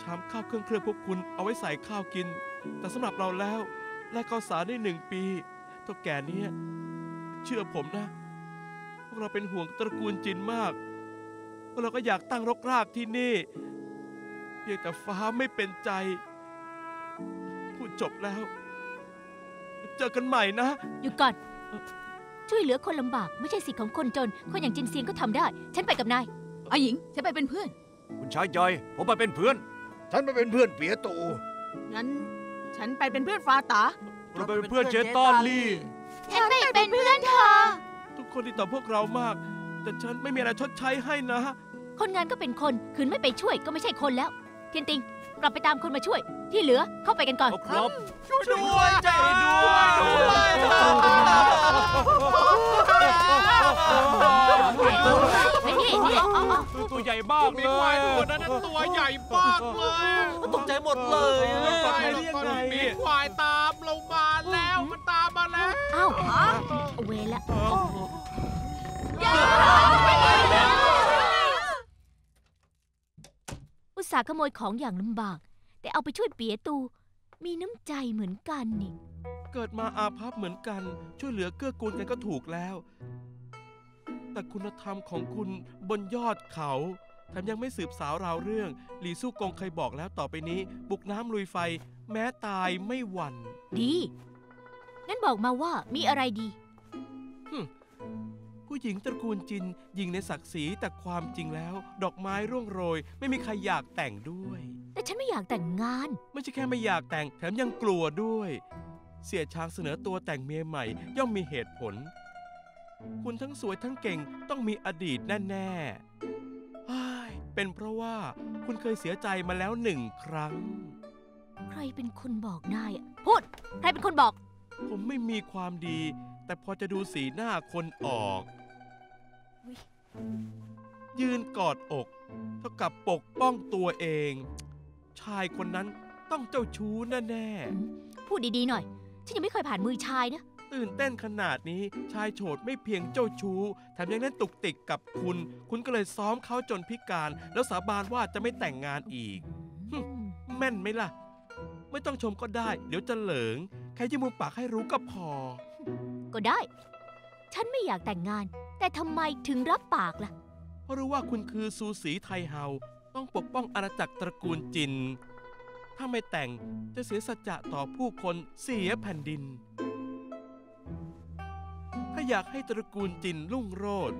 ชามข้าวเครื่องเคลือบพวกคุณเอาไว้ใส่ข้าวกินแต่สำหรับเราแล้วแลกข้าวสารได้1 ปีตุ๊กแกนี้เชื่อผมนะพวกเราเป็นห่วงตระกูลจินมากพวกเราก็อยากตั้งรกรากที่นี่เพียงแต่ฟ้าไม่เป็นใจพูดจบแล้วเจอกันใหม่นะอยู่ก่อนช่วยเหลือคนลำบากไม่ใช่สิทธิ์ของคนจนคนอย่างจินเซียนก็ทำได้ฉันไปกับนายไอ้หญิงฉันไปเป็นเพื่อนคุณชายจอยผมไปเป็นเพื่อนฉันไปเป็นเพื่อนเปียตูงั้นฉันไปเป็นเพื่อนฟาตาเราไปเป็นเพื่อนเจตอนลี่ฉันไปเป็นเพื่อนเธอทุกคนดีต่อพวกเรามากแต่ฉันไม่มีอะไรชดใช้ให้นะคนงานก็เป็นคนคืนไม่ไปช่วยก็ไม่ใช่คนแล้วเทียนติงกลับไปตามคนมาช่วยที่เหลือเข้าไปกันก่อนครับช่วยด้วยใจด้วยตัวใหญ่บ้างเลยตัวนั้นตัวใหญ่บ้างเลยตกใจหมดเลยมีควายตามเรามาแล้วมันตามมาแล้วอ้าวเวละอุตส่าห์ขโมยของอย่างลำบากแต่เอาไปช่วยเปียตูมีน้ำใจเหมือนกันนี่เกิดมาอาภัพเหมือนกันช่วยเหลือเกื้อกูลกันก็ถูกแล้วแต่คุณธรรมของคุณบนยอดเขาแถมยังไม่สืบสาวราวเรื่องหลี่สู้กงเคยบอกแล้วต่อไปนี้บุกน้ำลุยไฟแม้ตายไม่หวั่นดีงั้นบอกมาว่ามีอะไรดีผู้หญิงตระกูลจินหญิงในศักดิ์ศรีแต่ความจริงแล้วดอกไม้ร่วงโรยไม่มีใครอยากแต่งด้วยแต่ฉันไม่อยากแต่งงานไม่ใช่แค่ไม่อยากแต่งแถมยังกลัวด้วยเสี่ยช้างเสนอตัวแต่งเมียใหม่ย่อมมีเหตุผลคุณทั้งสวยทั้งเก่งต้องมีอดีตแน่ๆเป็นเพราะว่าคุณเคยเสียใจมาแล้ว1 ครั้งใครเป็นคนบอกนายอะพูดใครเป็นคนบอกผมไม่มีความดีแต่พอจะดูสีหน้าคนออกยืนกอดอกเท่ากับปกป้องตัวเองชายคนนั้นต้องเจ้าชู้แน่ๆพูดดีๆหน่อยฉันยังไม่เคยผ่านมือชายนะตื่นเต้นขนาดนี้ชายโฉดไม่เพียงเจ้าชู้แถมยังเล่นตุกติกกับคุณคุณก็เลยซ้อมเขาจนพิการแล้วสาบานว่าจะไม่แต่งงานอีกแม่นไหมล่ะไม่ต้องชมก็ได้เดี๋ยวจะเหลิงแค่ยืมมุมปากให้รู้ก็พอก็ได้ฉันไม่อยากแต่งงานแต่ทำไมถึงรับปากล่ะเพราะรู้ว่าคุณคือซูสีไทเฮาต้องปกป้องอาณาจักรตระกูลจินถ้าไม่แต่งจะเสียสัจจะต่อผู้คนเสียแผ่นดินถ้าอยากให้ตระกูลจินรุ่งโรจน์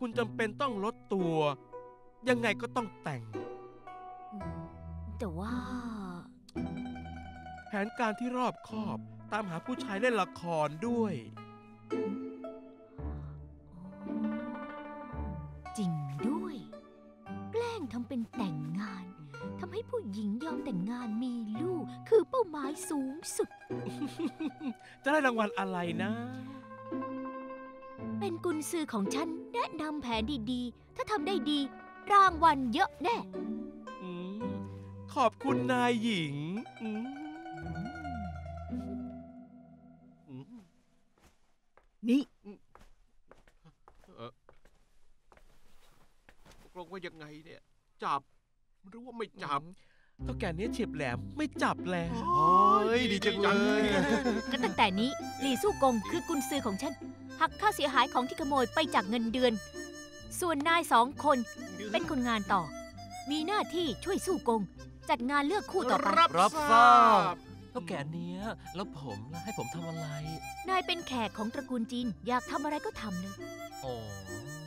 คุณจำเป็นต้องลดตัวยังไงก็ต้องแต่งแต่ว่าแผนการที่รอบคอบตามหาผู้ชายเล่นละครด้วยจริงด้วยแกล้งทำเป็นแต่งงานทำให้ผู้หญิงยอมแต่งงานมีลูกคือเป้าหมายสูงสุด จะได้รางวัลอะไรนะเป็นกุญสือของฉันแนะนำแผนดีๆถ้าทำได้ดีรางวัลเยอะแน่ขอบคุณนายหญิงนี่ตกลงว่ายังไงเนี่ยจับหรือว่าไม่จับตัวแกนี้เฉียบแหลมไม่จับแล้วโอ้ยดีจังเลยก็ตั้งแต่นี้หลี่สู้กงคือกุญซือของฉันหักค่าเสียหายของที่ขโมยไปจากเงินเดือนส่วนนาย2 คนเป็นคนงานต่อมีหน้าที่ช่วยสู้กงจัดงานเลือกคู่ต่อไปรับทราบแล้วแกนี้แล้วผมล่ะให้ผมทำอะไรนายเป็นแขกของตระกูลจีนอยากทำอะไรก็ทำเลยอ๋อ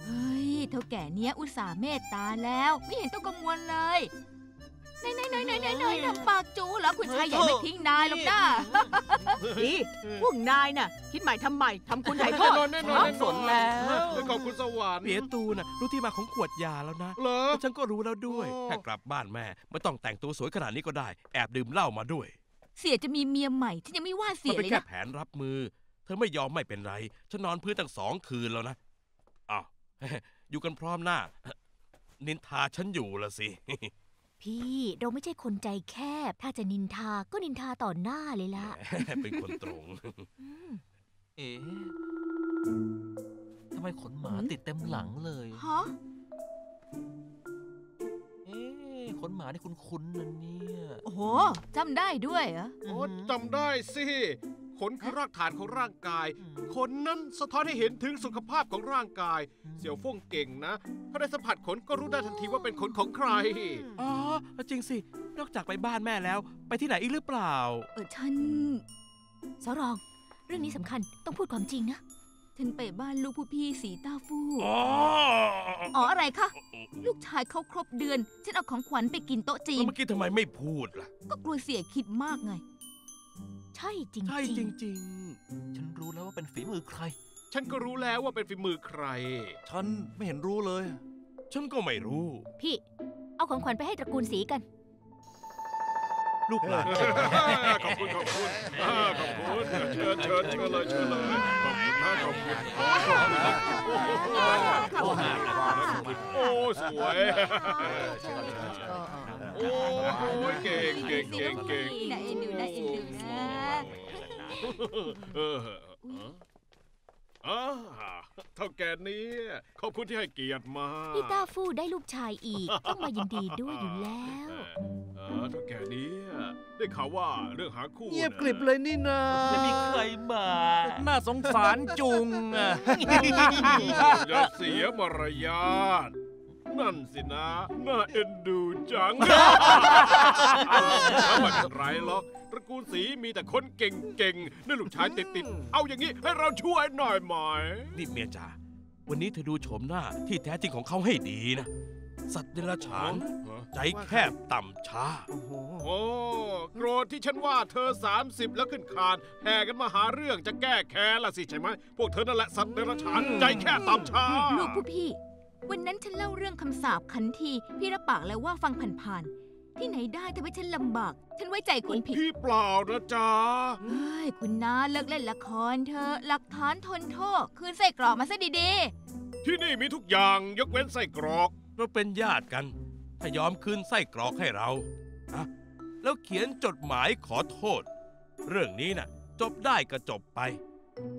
เฮ้ยเท่าแก่เนี้ยอุตส่าห์เมตตาแล้วไม่เห็นต้องกังวลเลยนายนำปากจู๋แล้วคุณชายใหญ่ไม่ทิ้งนายหรอกนะนี่พวกนายน่ะคิดใหม่ทำใหม่ทำคุณหายโทษไม่สนแล้วขอบคุณสวรรค์เปียตูน่ะรู้ที่มาของขวดยาแล้วนะแล้วฉันก็รู้แล้วด้วยถ้ากลับบ้านแม่ไม่ต้องแต่งตัวสวยขนาดนี้ก็ได้แอบดื่มเหล้ามาด้วยเสียจะมีเมียใหม่ฉันยังไม่ว่าเสียเลยนะมันเป็นแค่แผนรับมือ เธอไม่ยอมไม่เป็นไรฉันนอนพื้นตั้ง2 คืนแล้วนะอ้าวอยู่กันพร้อมหน้านินทาฉันอยู่ละสิพี่เราไม่ใช่คนใจแคบถ้าจะนินทาก็นินทาต่อหน้าเลยล่ะเป็นคนตรงเอ๊ะทำไมขนหมาติดเต็มหลังเลยฮะเอ๊ะขนหมานี่คุ้นๆนะเนี่ยโอ้โหจำได้ด้วยเหรอโอ้จำได้สิขนคือรากฐานของร่างกายขนนั้นสะท้อนให้เห็นถึงสุขภาพของร่างกายเสี่ยวฟ่งเก่งนะถ้าได้สัมผัสขนก็รู้ได้ทันทีว่าเป็นขนของใครอ๋อจริงสินอกจากไปบ้านแม่แล้วไปที่ไหนอีกหรือเปล่าฉันสรองเรื่องนี้สำคัญต้องพูดความจริงนะฉันไปบ้านลูกผู้พี่สีต้าฟู่อ๋ออะไรคะลูกชายเขาครบเดือนฉันเอาของขวัญไปกินโต๊ะจีนเมื่อกี้ทำไมไม่พูดล่ะก็กลัวเสียคิดมากไงใช่จริงๆใช่จริงๆฉันรู้แล้วว่าเป็นฝีมือใครฉันก็รู้แล้วว่าเป็นฝีมือใครฉันไม่เห็นรู้เลยฉันก็ไม่รู้พี่เอาของขวัญไปให้ตระกูลสีกันลูกหลานขอบคุณขอบคุณขอบคุณเชิญเชิญเชิญเลยเชิญเลยขอบคุณมากขอบคุณโอ้สวยโอ้ยเก่งเก่งเก่งเก่งน่าเอ็นดูน่าเอ็นดูนะเท่าแก่นี้ขอบคุณที่ให้เกียรติมาพี่ต้าฟู่ได้ลูกชายอีกต้องมายินดีด้วยอยู่แล้วเท่าแก่นี้ได้ข่าวว่าเรื่องหาคู่เงียบกริบเลยนี่นะไม่มีใครมาน่าสงสารจุงอย่าเสียมารยาทนั่นสินะน่าเอ็นดูจังไม่เป็นไรหรอกตระกูลสีมีแต่คนเก่งๆนี่ลูกชายติดเอาอย่างนี้ให้เราช่วยหน่อยไหมนี่เมียจ๋าวันนี้เธอดูโฉมหน้าที่แท้จริงของเขาให้ดีนะสัตว์เดรัจฉานใจแคบต่ำช้าโอ้โกรธที่ฉันว่าเธอ30แล้วขึ้นคานแห่กันมาหาเรื่องจะแก้แค้นล่ะสิใช่ไหมพวกเธอนั่นแหละสัตว์เดรัจฉานใจแคบต่ำช้าลูกผู้พี่วันนั้นฉันเล่าเรื่องคำสาปขันทีพี่รับปากแล้วว่าฟังผ่านๆที่ไหนได้ทำให้ฉันลำบากฉันไว้ใจคนผิดพี่เปล่านะจ๊ะเฮ้ยคุณน้าเลิกเล่นละครเธอหลักฐานทนโทษคืนไส้กรอกมาซะดีๆที่นี่มีทุกอย่างยกเว้นไส้กรอกเราเป็นญาติกันถ้ายอมคืนไส้กรอกให้เรานะแล้วเขียนจดหมายขอโทษเรื่องนี้น่ะจบได้ก็จบไป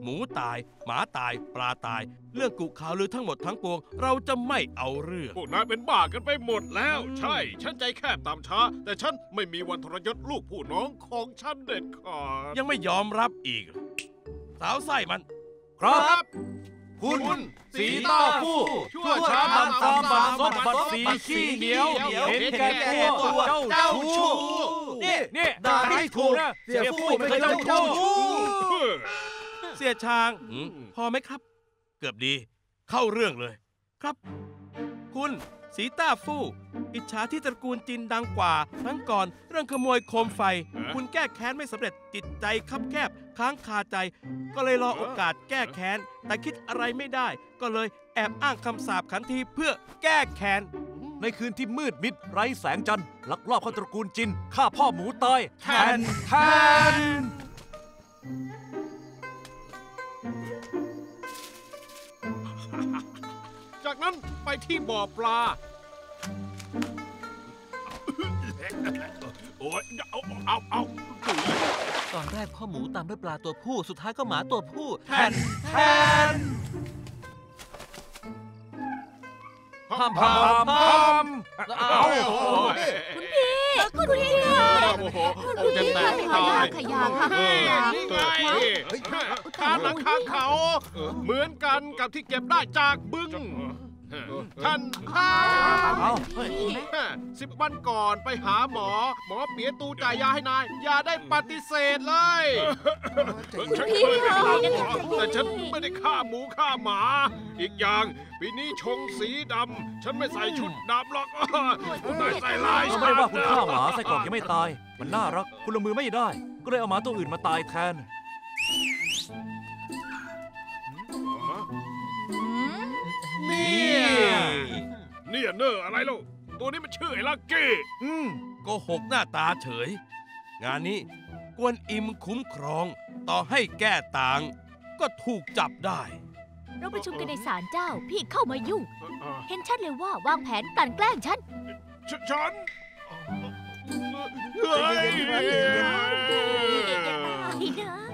หมูตายหมาตายปลาตายเรื่องกุข่าวลือทั้งหมดทั้งปวงเราจะไม่เอาเรื่องพวกนายเป็นบ้ากันไปหมดแล้วใช่ฉันใจแคบตามช้าแต่ฉันไม่มีวันทรยศลูกผู้น้องของฉันเด็ดขาดยังไม่ยอมรับอีกสาวไส้มันครับคุณสีต้าฟู่ชั่วช้าทำตามบัตรสมบัติสีขี้เหนียวเห็นแก่ตัวเจ้าชู้นี่ด่าไม่ถูกนะเสียฟู่ไม่เคยเจ้าชู้เสียช้างพอไหมครับเกือบดีเข้าเรื่องเลยครับคุณสีต้าฟู่อิจฉาที่ตระกูลจินดังกว่าครั้งก่อนเรื่องขโมยโคมไฟคุณแก้แค้นไม่สำเร็จจิตใจคับแคบค้างคาใจก็เลยรอโอกาสแก้แค้นแต่คิดอะไรไม่ได้ก็เลยแอบอ้างคำสาปขันทีเพื่อแก้แค้นในคืนที่มืดมิดไร้แสงจันทร์ลักลอบเข้าตระกูลจินฆ่าพ่อหมูตายแทนจากนั้นไปที่บ่อปลาโอ้ยเอาตอนแรกพ่อหมูตามด้วยปลาตัวผู้สุดท้ายก็หมาตัวผู้แทนพามคุณพี่คุณพี่ขยะหลังคาเขาเหมือนกันกับที่เก็บได้จากบึ้ง10 วันก่อนไปหาหมอเปียตูจ่ายยาให้นายยาได้ปฏิเสธเลยแต่ฉันไม่ได้ฆ่าหมูฆ่าหมาอีกอย่างปีนี้ชงสีดำฉันไม่ใส่ชุดดำหรอกคุณนายใส่ลายฉันไม่ว่าคุณฆ่าหมาใส่กล่องยังไม่ตายมันน่ารักคุณละมือไม่ได้ก็เลยเอาหมาตัวอื่นมาตายแทนนี่เนออะไรล่ะตัวนี้มันชื่อไอ้ลักกี้โกหกหน้าตาเฉยงานนี้กวนอิมคุ้มครองต่อให้แก้ต่าง ก็ถูกจับได้เราประชุมกันในศาลเจ้าพี่เข้ามายุ่งเห็นชัดเลยว่าวางแผนกลั่นแกล้งฉัน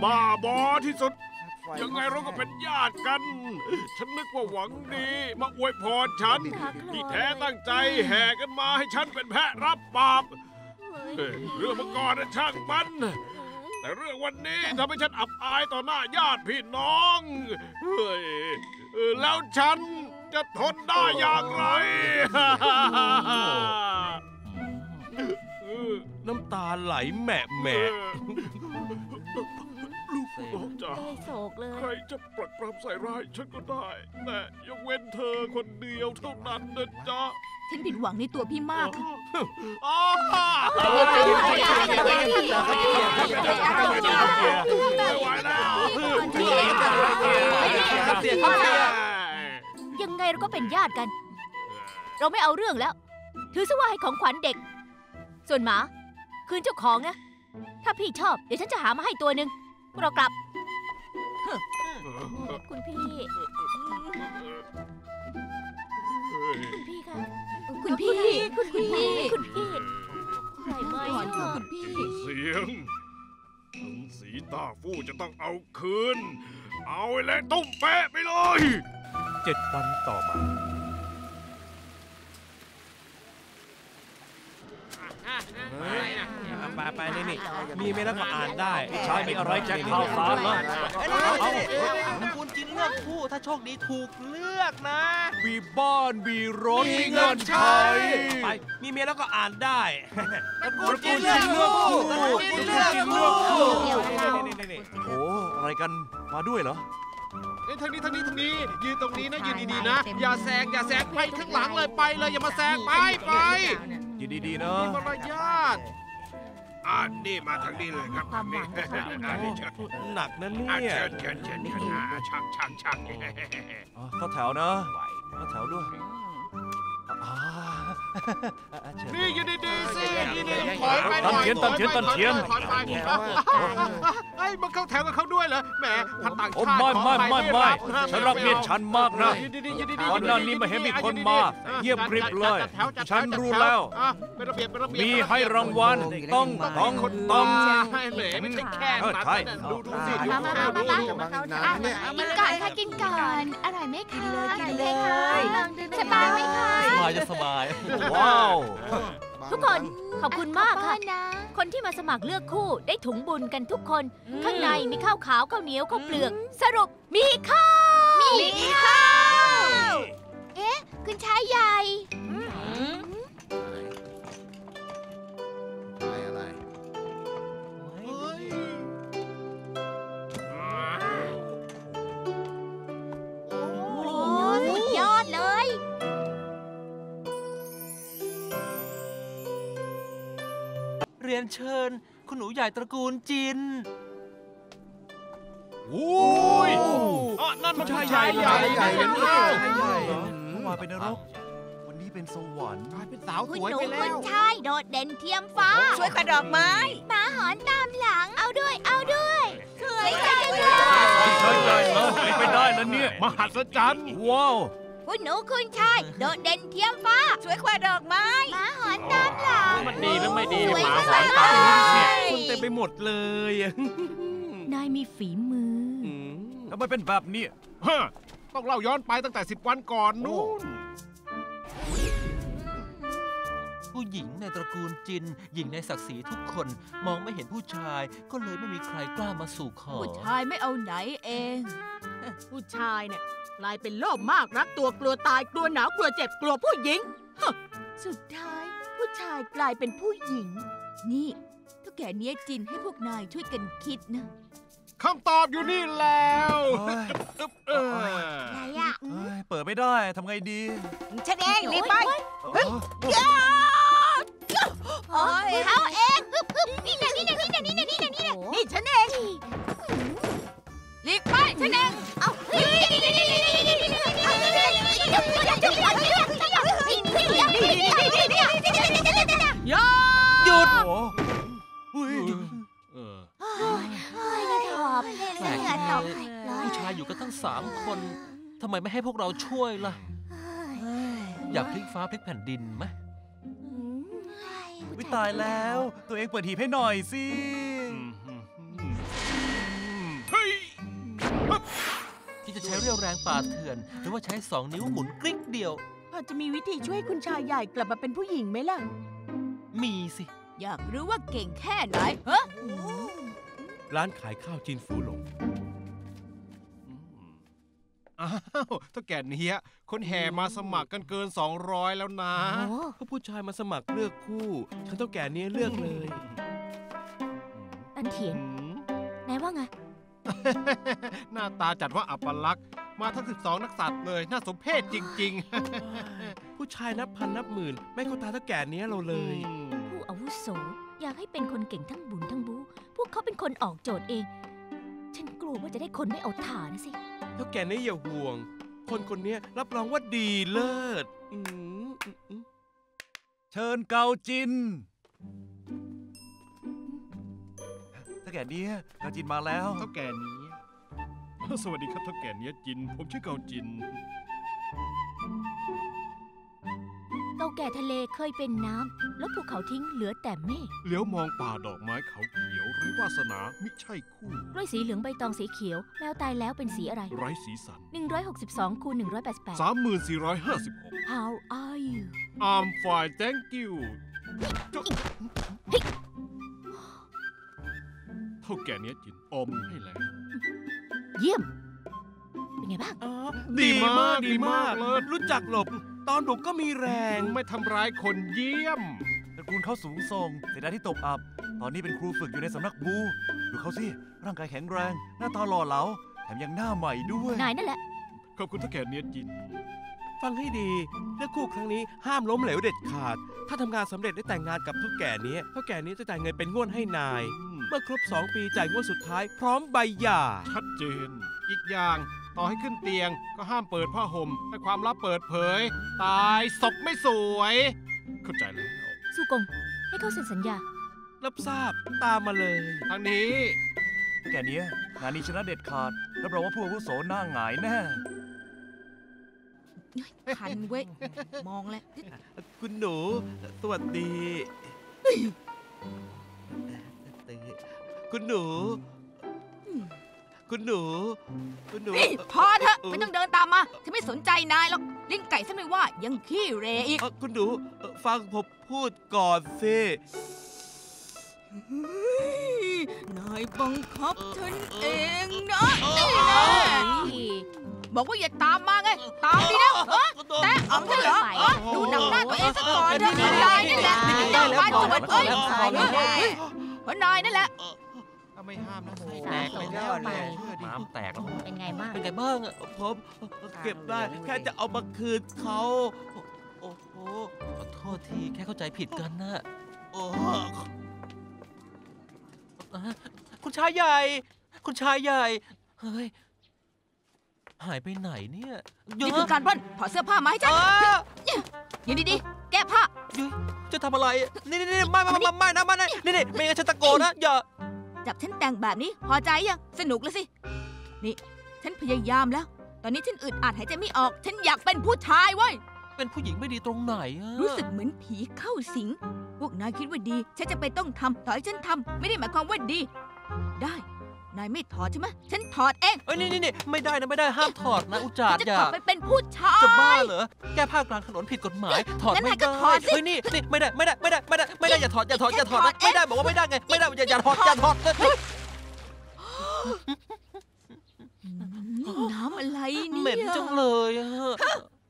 บ้าบอที่สุดยังไงเราก็เป็นญาติกันฉันนึกว่าหวังดีมาอวยพรฉันที่แท้ตั้งใจแห่กันมาให้ฉันเป็นแพะรับบาปเรื่องเมื่อก่อนช่างมันแต่เรื่องวันนี้ทำให้ฉันอับอายต่อหน้าญาติพี่น้องแล้วฉันจะทนได้อย่างไรน้ำตาไหลแหม่แหม่ลูกจ๋าใครจะปลักปรำใส่ร้ายฉันก็ได้แต่ยกเว้นเธอคนเดียวเท่านั้นนะจ๊ะฉันผิดหวังในตัวพี่มากค่ะยังไงเราก็เป็นญาติกันเราไม่เอาเรื่องแล้วถือซะว่าให้ของขวัญเด็กส่วนหมาคืนเจ้าของนะถ้าพี่ชอบเดี๋ยวฉันจะหามาให้ตัวหนึ่งเรากลับคุณพี่ค่ะคุณพี่เสียงสีตาฟู่จะต้องเอาคืนเอาไอ้เละตุ้มแปะไปเลย7 วันต่อมาไปๆนี่มีไม่แล้วก็อ่านได้ใช้ไม่อะไรแจกข้าวสารแล้วคุณกินเลือกคู่ถ้าโชคดีถูกเลือกนะมีบ้านมีรถมีเงินใช้ไปมีเมียแล้วก็อ่านได้คุณกินเลือกคู่คุณกินเลือกคู่โอ้อะไรกันมาด้วยเหรอทางนี้ยืนตรงนี้นะยืนดีๆนะอย่าแซงไปข้างหลังเลยไปเลยอย่ามาแซงไปยืนดีๆนะมารยาทนี่มาทางนี้เลยครับนี่หนักนะเนี่ยชักเข้าแถวนะเข้าแถวด้วยนี่ยืนดีๆสิถอยไปถอยไอ้มาเข้าแถวกับเขาด้วยเหรอแหมพันต่างชาติไม่ฉันรักเมียฉันมากนะตอนนั้นนี่มาเห็นมีคนมาเยี่ยมกริบเลยฉันรู้แล้วมีให้รางวัลต้องไม่ใช่แค่มาดูสิกินก่อนค่ะกินก่อนอร่อยไหมคะกินเลยสบายไหมคะสบายว้าวทุกคนขอบคุณมากค่ะคนที่มาสมัครเลือกคู่ได้ถุงบุญกันทุกคนข้างในมีข้าวขาวข้าวเหนียวข้าวเปลือกสรุปมีข้าวเอ๊ะคุณชายใหญ่อะไรโอ้โหสุดยอดเลยเรียนเชิญคุณหนูใหญ่ตระกูลจินอุ้ยนั่นมันชายใหญ่มาเป็นนรกวันนี้เป็นสวรรค์กลายเป็นสาวสวยไปแล้วคุณชายโดดเด่นเทียมฟ้าช่วยกระดอกไม้หมาหอนตามหลังเอาด้วยสวยจังเลยไม่ได้นะเนี่ยมหัศจรรย์ว้าวคุณหนูคุณชายโดดเด่นเทียมฟ้าช่วยควาดอกไม้หมาหอนตามหลังมันดีหรือไม่ดีหมาหอนตามหลังเนี่ยคุณเต็มไปหมดเลยนายมีฝีมือทำไมเป็นแบบนี้ฮะต้องเล่าย้อนไปตั้งแต่10 วันก่อนนู่นผู้หญิงในตระกูลจินหญิงในศักดิ์ศรีทุกคนมองไม่เห็นผู้ชายก็เลยไม่มีใครกล้ามาสู่ขอผู้ชายไม่เอาไหนเองผู้ชายเนี่ยกลายเป็นโลภมากรักตัวกลัวตายกลัวหนาวกลัวเจ็บกลัวผู้หญิงสุดท้ายผู้ชายกลายเป็นผู้หญิงนี่เท่าแก่เนี้ยจินให้พวกนายช่วยกันคิดนะคำตอบอยู่นี่แล้วอะไรอ่ะเปิดไม่ได้ทำไงดีฉันเองรีบไปเขาเองนี่ฉันเองรีบไปฉันเองหยุดผู้ช 3 คนทำไมไม่ให้พวกเราช่วยล่ะอยากพลิกฟ้าพลิกแผ่นดินไหมวิตายแล้วตัวเองเปิดหีบให้หน่อยสิที่จะใช้เรี่ยวแรงป่าเถื่อนหรือว่าใช้2 นิ้วหมุนกริ๊กเดียวพอจะมีวิธีช่วยคุณชายใหญ่กลับมาเป็นผู้หญิงไหมล่ะมีสิอยากรู้ว่าเก่งแค่ไหนฮะร้านขายข้าวจีนฟูหลงอ้าวถ้าแก่เนี้ยคนแห่มาสมัครกันเกิน200แล้วนะถ้าผู้ชายมาสมัครเลือกคู่ฉันเท่าแก่เนี้ยเลือกเลยอันเถียนไหนว่าไงหน้าตาจัดว่าอัปลักษณ์มาทั้ง12นักสัตว์เลยน่าสมเพชจริงๆผู้ชายนับพันนับหมื่นไม่เข้าตาเท่าแก่เนี้ยเราเลยผู้อาวุโสอยากให้เป็นคนเก่งทั้งบุญทั้งบูพวกเขาเป็นคนออกโจทย์เองฉันกลัวว่าจะได้คนไม่เอาฐานนะสิเท่าแก่เนี้ยอย่าห่วงคนนี้รับรองว่าดีเลิศเชิญเกาจินเท่าแก่เนี้ยเกาจินมาแล้วเท่าแก่เนี้ยสวัสดีครับเท่าแก่เนี้ยจินผมชื่อเกาจินเกาแก่ทะเลเคยเป็นน้ำแล้วภูเขาทิ้งเหลือแต่เมฆเหลียวมองป่าดอกไม้เขาเขียวไร้วาสนามิใช่คู่ด้วยสีเหลืองใบตองสีเขียวแมวตายแล้วเป็นสีอะไรไร้สีสัน162 คูณ 188 3456 How are you I'm fine thank you เท่าแก่เนี้ยจินอมให้แล้วเยี่ยมเป็นไงบ้างดีมากดีมากเลยรู้จักหลบตอนหลบก็มีแรงไม่ทำร้ายคนเยี่ยมตระกูลเขาสูงส่งเสนาที่ตบอับตอนนี้เป็นครูฝึกอยู่ในสำนักบูดูเขาสิร่างกายแข็งแรงหน้าตาหล่อเหลาแถมยังหน้าใหม่ด้วยนายนั่นแหละขอบคุณเท่าแก่เนี้ยจินฟังให้ดีและคู่ครั้งนี้ห้ามล้มเหลวเด็ดขาดถ้าทำงานสำเร็จได้แต่งงานกับเท่าแก่เนี้ยเท่าแก่เนี้ยจะจ่ายเงินเป็นงวดให้นายเมื่อครบ2 ปีจ่ายงวดสุดท้ายพร้อมใบหย่าชัดเจนอีกอย่างต่อให้ขึ้นเตียงก็ห้ามเปิดผ้าห่มให้ความลับเปิดเผยตายศพไม่สวยเข้าใจแล้วสู้กงให้เขาเซ็นสัญญารับทราบตามมาเลยทางนี้แกเนี้ยงานนี้ชนะเด็ดขาดรับรองว่าผู้อาวุโสหน้าหงายแน่ทันเว้ยมองแล้วคุณหนูสวัสดีคุณหนูคุณหนูพอเถอะไม่ต้องเดินตามมาฉันไม่สนใจนายหรอกลิ้นไก่ฉันไม่ว่ายังขี้เรอีกคุณหนูฟังผมพูดก่อนสินายบังคับฉันเองนะบอกว่าอย่าตามมาไงตามดีนะแต่เอาเถอะดูหนังหน้าตัวเองซะก่อนนะนายนี่แหละได้แล้วพอแล้วพอแล้วพอแล้วเพราะนายนั่นแหละไม่ห้ามนะโอ้แตกไปแล้วเลยน้ำแตกแล้วเป็นไงบ้างผมเก็บได้แค่จะเอามาคืนเขาโอ้โหขอโทษทีแค่เข้าใจผิดกันนะโอ้คุณชายใหญ่เฮ้ยหายไปไหนเนี่ยนี่คือการปล้นถอดเสื้อผ้ามาให้ฉันยืนดีๆแก้ผ้าจะทำอะไรนี่ไม่นะไม่นี่ไม่งั้นฉันตะโกนนะอย่าจับฉันแต่งแบบนี้พอใจยังสนุกแล้วสินี่ฉันพยายามแล้วตอนนี้ฉันอึดอัดหายใจไม่ออกฉันอยากเป็นผู้ชายเว้ยเป็นผู้หญิงไม่ดีตรงไหนรู้สึกเหมือนผีเข้าสิงพวกนายคิดว่าดีฉันจะไปต้องทำต่อให้ฉันทำไม่ได้หมายความว่าดีได้นายไม่ถอดใช่ไหมฉันถอดเองเอ้ยนี่ไม่ได้นะไม่ได้ห้ามถอดนะอุจจาระจะกลับไปเป็นผู้ชายจะบ้าเหรอแก้ผ้ากลางถนนผิดกฎหมายถอดไม่ได้เฮ้ยนี่ไม่ได้อย่าถอดไม่ได้บอกว่าไม่ได้ไงไม่ได้อย่าถอดน้ำอะไรเนี่ยเหม็นจังเลย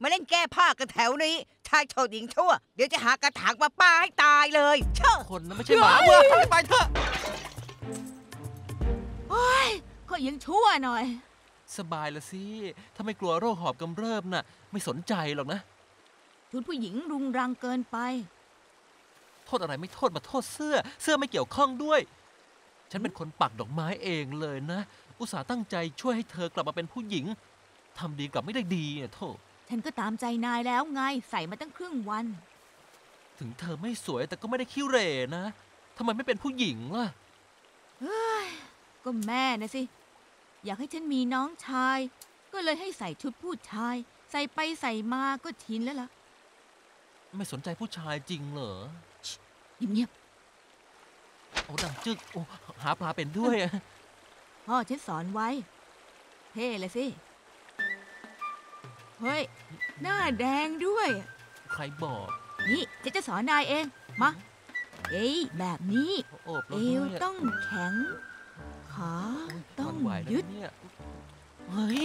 มาเล่นแก้ผ้ากันแถวนี้ชายโฉดหญิงชั่วเดี๋ยวจะหากระถางมาป้าให้ตายเลยเชื่อคนนะไม่ใช่หมาเมื่อไปเถอะก็ยังชั่วหน่อยสบายละสิถ้าไม่กลัวโรคหอบกำเริบน่ะไม่สนใจหรอกนะชุดผู้หญิงรุงรังเกินไปโทษอะไรไม่โทษมาโทษเสื้อไม่เกี่ยวข้องด้วยฉันเป็นคนปักดอกไม้เองเลยนะอุตส่าห์ตั้งใจช่วยให้เธอกลับมาเป็นผู้หญิงทำดีกลับไม่ได้ดีโทษฉันก็ตามใจนายแล้วไงใส่มาตั้งครึ่งวันถึงเธอไม่สวยแต่ก็ไม่ได้ขี้เหร่นะทำไมไม่เป็นผู้หญิงล่ะก็แม่นะสิอยากให้ฉันมีน้องชาย ก็เลยให้ใส่ชุดผู้ชายใส่ไปใส่มาก็ทิ้นแล้วล่ะไม่สนใจผู้ชายจริงเหรอเงียบๆเอาดังจึกโอ้หาปลาเป็นด้วยพ่อฉันสอนไว้เท่เลยสิเฮ้ยหน้าแดงด้วยใครบอกนี่จะสอนนายเองมาเอ้ยแบบนี้เอวต้องแข็งขาต้องยึดเฮ้ย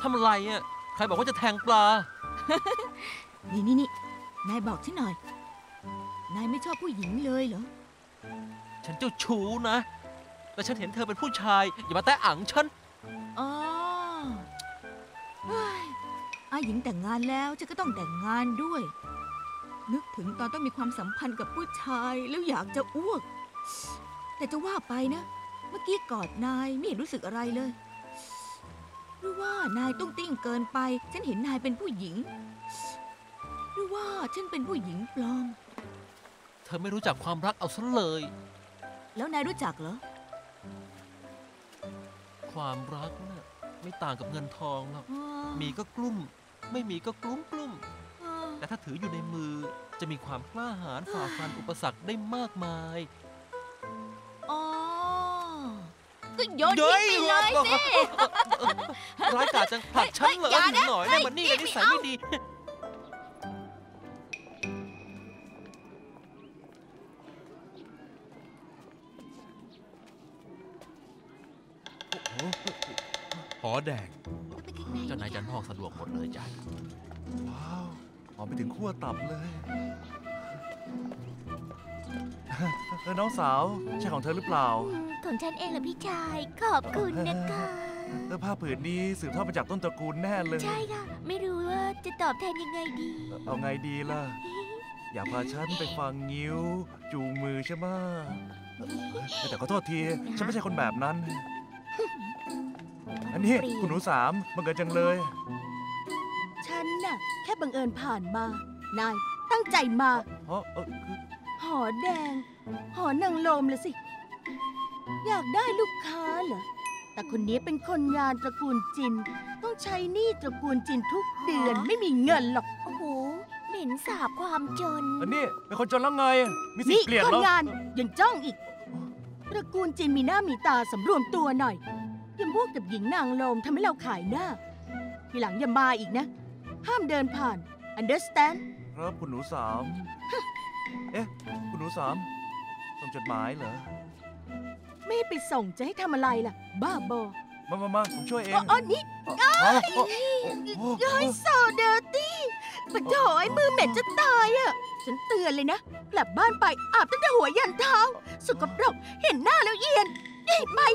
ทำอะไรอ่ะใครบอกว่าจะแทงปลานี่นายบอกฉันหน่อยนายไม่ชอบผู้หญิงเลยเหรอฉันเจ้าชู้นะแต่ฉันเห็นเธอเป็นผู้ชายอย่ามาแตะอังฉันอ๋ออาหญิงแต่งงานแล้วฉันก็ต้องแต่งงานด้วยนึกถึงตอนต้องมีความสัมพันธ์กับผู้ชายแล้วอยากจะอ้วกแต่จะว่าไปนะเมื่อกี้กอดนายไม่เห็นรู้สึกอะไรเลยหรือว่านายตุ้งติ้งเกินไปฉันเห็นนายเป็นผู้หญิงหรือว่าฉันเป็นผู้หญิงปลอมเธอไม่รู้จักความรักเอาซะเลยแล้วนายรู้จักเหรอความรักน่ะไม่ต่างกับเงินทองหรอกมีก็กลุ้มไม่มีก็กลุ้มกลุ้มแต่ถ้าถืออยู่ในมือจะมีความกล้าหาญฝ่าฟันอุปสรรคได้มากมายอ๋อก็โยนทิ้งไปเลยสิร้ายกาจจังผลักฉันเหรอหน่อยนะมันนี่นิสัยไม่ดีหอแดงเจ้านายจันทองสะดวกหมดเลยจ้ะว้าวหอมไปถึงขั้วตับเลยน้องสาวใช่ของเธอหรือเปล่าของฉันเองเหรอพี่ชายขอบคุณนะคะผ้าผืนนี้สืบทอดมาจากต้นตระกูลแน่เลยใช่ค่ะไม่รู้ว่าจะตอบแทนยังไงดีเอาไงดีล่ะอย่าพาฉันไปฟังงิ้วจูงมือใช่ไหมแต่ขอโทษทีฉันไม่ใช่คนแบบนั้นอันนี้คุณหนูสามบังเอิญจังเลยฉันน่ะแค่บังเอิญผ่านมานายตั้งใจมาหอแดงหอนางลมเลยสิอยากได้ลูกค้าเหรอแต่คนนี้เป็นคนงานตระกูลจินต้องใช้หนี้ตระกูลจินทุกเดือนไม่มีเงินหรอกโอ้โหเหม็นสาบความจนอันนี้เป็นคนจนแล้วไงมีสิเปลี่ยนแล้วคนงานยังจ้องอีกตระกูลจินมีหน้ามีตาสำรวมตัวหน่อยอย่าพูดกับหญิงนางโลมทำให้เราขายหน้าทีหลังอย่ามาอีกนะห้ามเดินผ่าน understand ครับคุณหนูสามเอ๊ะคุณหนูสามส่งจดหมายเหรอไม่ไปส่งจะให้ทำอะไรล่ะบ้าบอมาผมช่วยเองอ๋อนี่ไอ้โซเดอร์ตี้ปะโถไอ้มือเหม็นจะตายอ่ะฉันเตือนเลยนะกลับบ้านไปอาบตั้งแต่หัวยันเท้าสกปรกเห็นหน้าแล้วเอียนไม่ไม่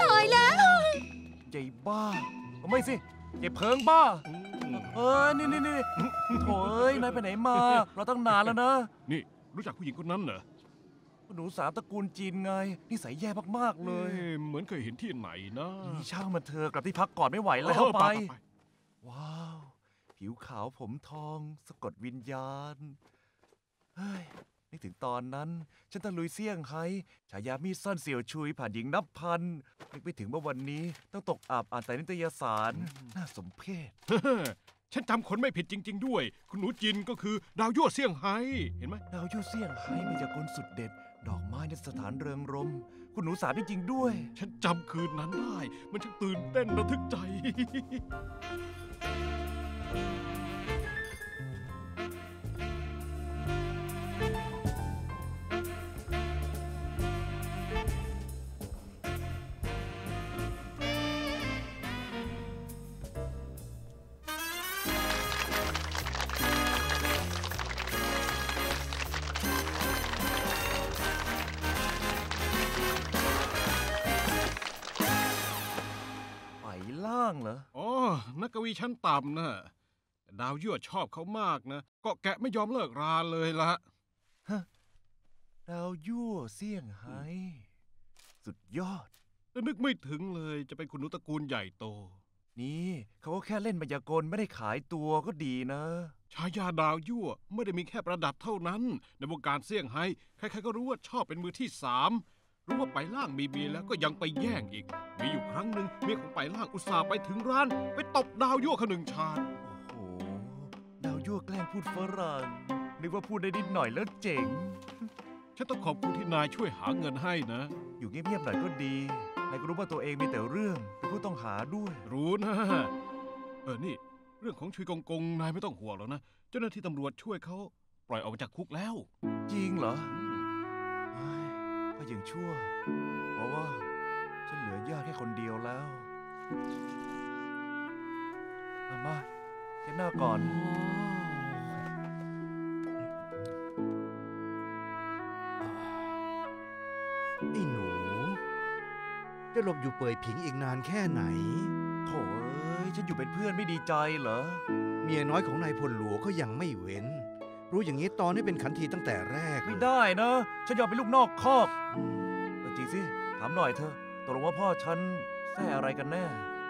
ตายแล้วใจบ้าไม่สิใจเพิงบ้านี่โถ่นายไปไหนมาเราตั้งนานแล้วนะนี่รู้จักผู้หญิงคนนั้นเหรอหนูสามตระกูลจีนไงนิสัยแย่มากๆเลยเหมือนเคยเห็นที่ไหนนะนี่ช่างมันเธอกลับที่พักก่อนไม่ไหวแล้วไปว้าวผิวขาวผมทองสะกดวิญญาณเฮ้ยนึกถึงตอนนั้นฉันตะลุยเซี่ยงไฮ้ฉายามีดซ่อนเสี่ยวชุยผ่านหญิงนับพันนึกไปถึงว่าวันนี้ต้องตกอับอ่านแต่นิตยสารน่าสมเพช ฉันจำคนไม่ผิดจริงๆด้วยคุณหนูจินก็คือดาวยั่วเซี่ยงไฮ้เห็นไหมดาวยั่วเซี่ยงไฮ้มีจากคนสุดเด็ดดอกไม้ในสถานเริงรมคุณหนูสามจริงๆด้วยฉันจำคืนนั้นได้มันช่างตื่นเต้นระทึกใจ อ๋อนักกวีชั้นต่ำนะดาวยั่วชอบเขามากนะก็แกะไม่ยอมเลิกราเลยละฮะดาวยั่วเซี่ยงไฮ้สุดยอดนึกไม่ถึงเลยจะเป็นคุณหนูตระกูลใหญ่โตนี่เขาก็แค่เล่นมายากลไม่ได้ขายตัวก็ดีนะฉายาดาวยั่วไม่ได้มีแค่ประดับเท่านั้นในวงการเซี่ยงไฮ้ใครๆก็รู้ว่าชอบเป็นมือที่สาม รู้ว่าไปล่างมีเมียแล้วก็ยังไปแย่งอีกมีอยู่ครั้งหนึ่งเมียของไปล่างอุตส่าห์ไปถึงร้านไปตบดาวยั่วขนึงชาญโอ้โหดาวยั่วแกล้งพูดฝรั่งนึกว่าพูดได้นิดหน่อยแล้วเจ๋งฉันต้องขอบคุณที่นายช่วยหาเงินให้นะอยู่เงียบๆหน่อยก็ดีนายก็รู้ว่าตัวเองมีแต่เรื่องเป็นผู้ต้องหาด้วยรู้นะนี่เรื่องของชุยกงกงนายไม่ต้องห่วงแล้วนะเจ้าหน้าที่ตำรวจช่วยเขาปล่อยออกมาจากคุกแล้วจริงเหรอก็ยังชั่วเพราะว่าฉันเหลือญาติแค่คนเดียวแล้วมาเช็ดหน้าก่อนไอ้หนูจะหลบอยู่เปื่อยผิงอีกนานแค่ไหนโถ่ฉันอยู่เป็นเพื่อนไม่ดีใจเหรอเมียน้อยของนายพลหลวงก็ยังไม่เว้นรู้อย่างนี้ตอนให้เป็นขันทีตั้งแต่แรกไม่ได้นะฉันยอมเป็นลูกนอกคอกจริงสิถามหน่อยเธอตกลงว่าพ่อฉันแท้อะไรกันแน่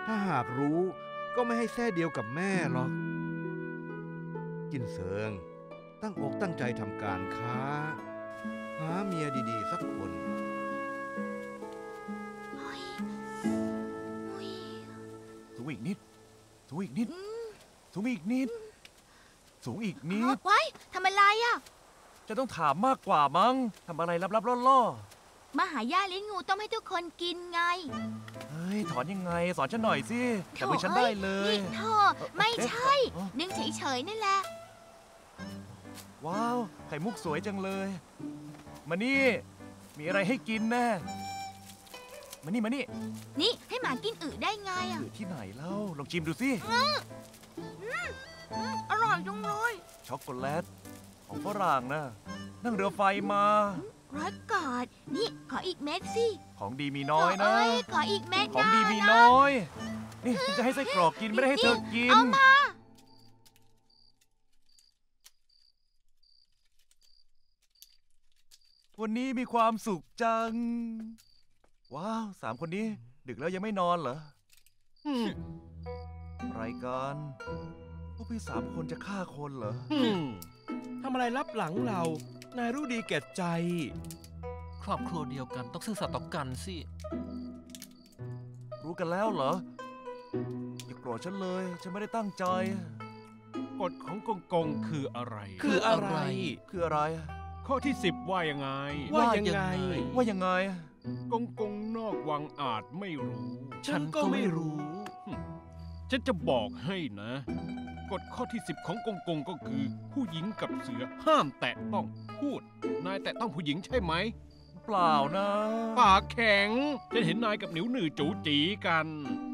ถ้าหากรู้ก็ไม่ให้แท้เดียวกับแม่หรอกจินเซิงตั้งอกตั้งใจทำการค้าหาเมียดีๆสักคนสูงอีกนิดสูงอีกนิดสูงอีกนิดสูงอีกนิดไว้ทำอะไรอ่ะจะต้องถามมากกว่ามั้งทำอะไรลับๆล่อๆมาหาย่าเลี้ยงงูต้องให้ทุกคนกินไงเฮ้ยถอนยังไงสอนฉันหน่อยสิแต่มือฉันได้เลยนี่เธอไม่ใช่นึ่งเฉยๆนั่นแหละว้าวไข่มุกสวยจังเลยมานี่มีอะไรให้กินแน่มานี่นี่ให้หมากินอึได้ไงอ่ะอึที่ไหนเล่าลองชิมดูสิอร่อยจังเลยช็อกโกแลตของฝรั่งนะนั่งเรือไฟมาร้อยกอดนี่ขออีกเม็ดสิของดีมีน้อยนะขออีกเม็ดของดีมีน้อยนี่จะให้ไส้กรอกกินไม่ได้ให้เธอกินเอามาวันนี้มีความสุขจังว้าวสามคนนี้ดึกแล้วยังไม่นอนเหรอรายการพวกพี่สามคนจะฆ่าคนเหรอทำอะไรลับหลังเรานายรู้ดีแก่ใจครอบครัวเดียวกันต้องซื่อสัตย์ต่อกันสิรู้กันแล้วเหรออย่าโกรธฉันเลยฉันไม่ได้ตั้งใจกฎของกงกงคืออะไรข้อที่10ว่ายังไงกงกงนอกวังอาจไม่รู้ฉันก็ไม่รู้ฉันจะบอกให้นะกฎข้อที่10ของกงกงก็คือผู้หญิงกับเสือห้ามแตะต้องพูดนายแตะต้องผู้หญิงใช่ไหมเปล่านะปากแข็งจะเห็นนายกับหนิวหนือจูจีกัน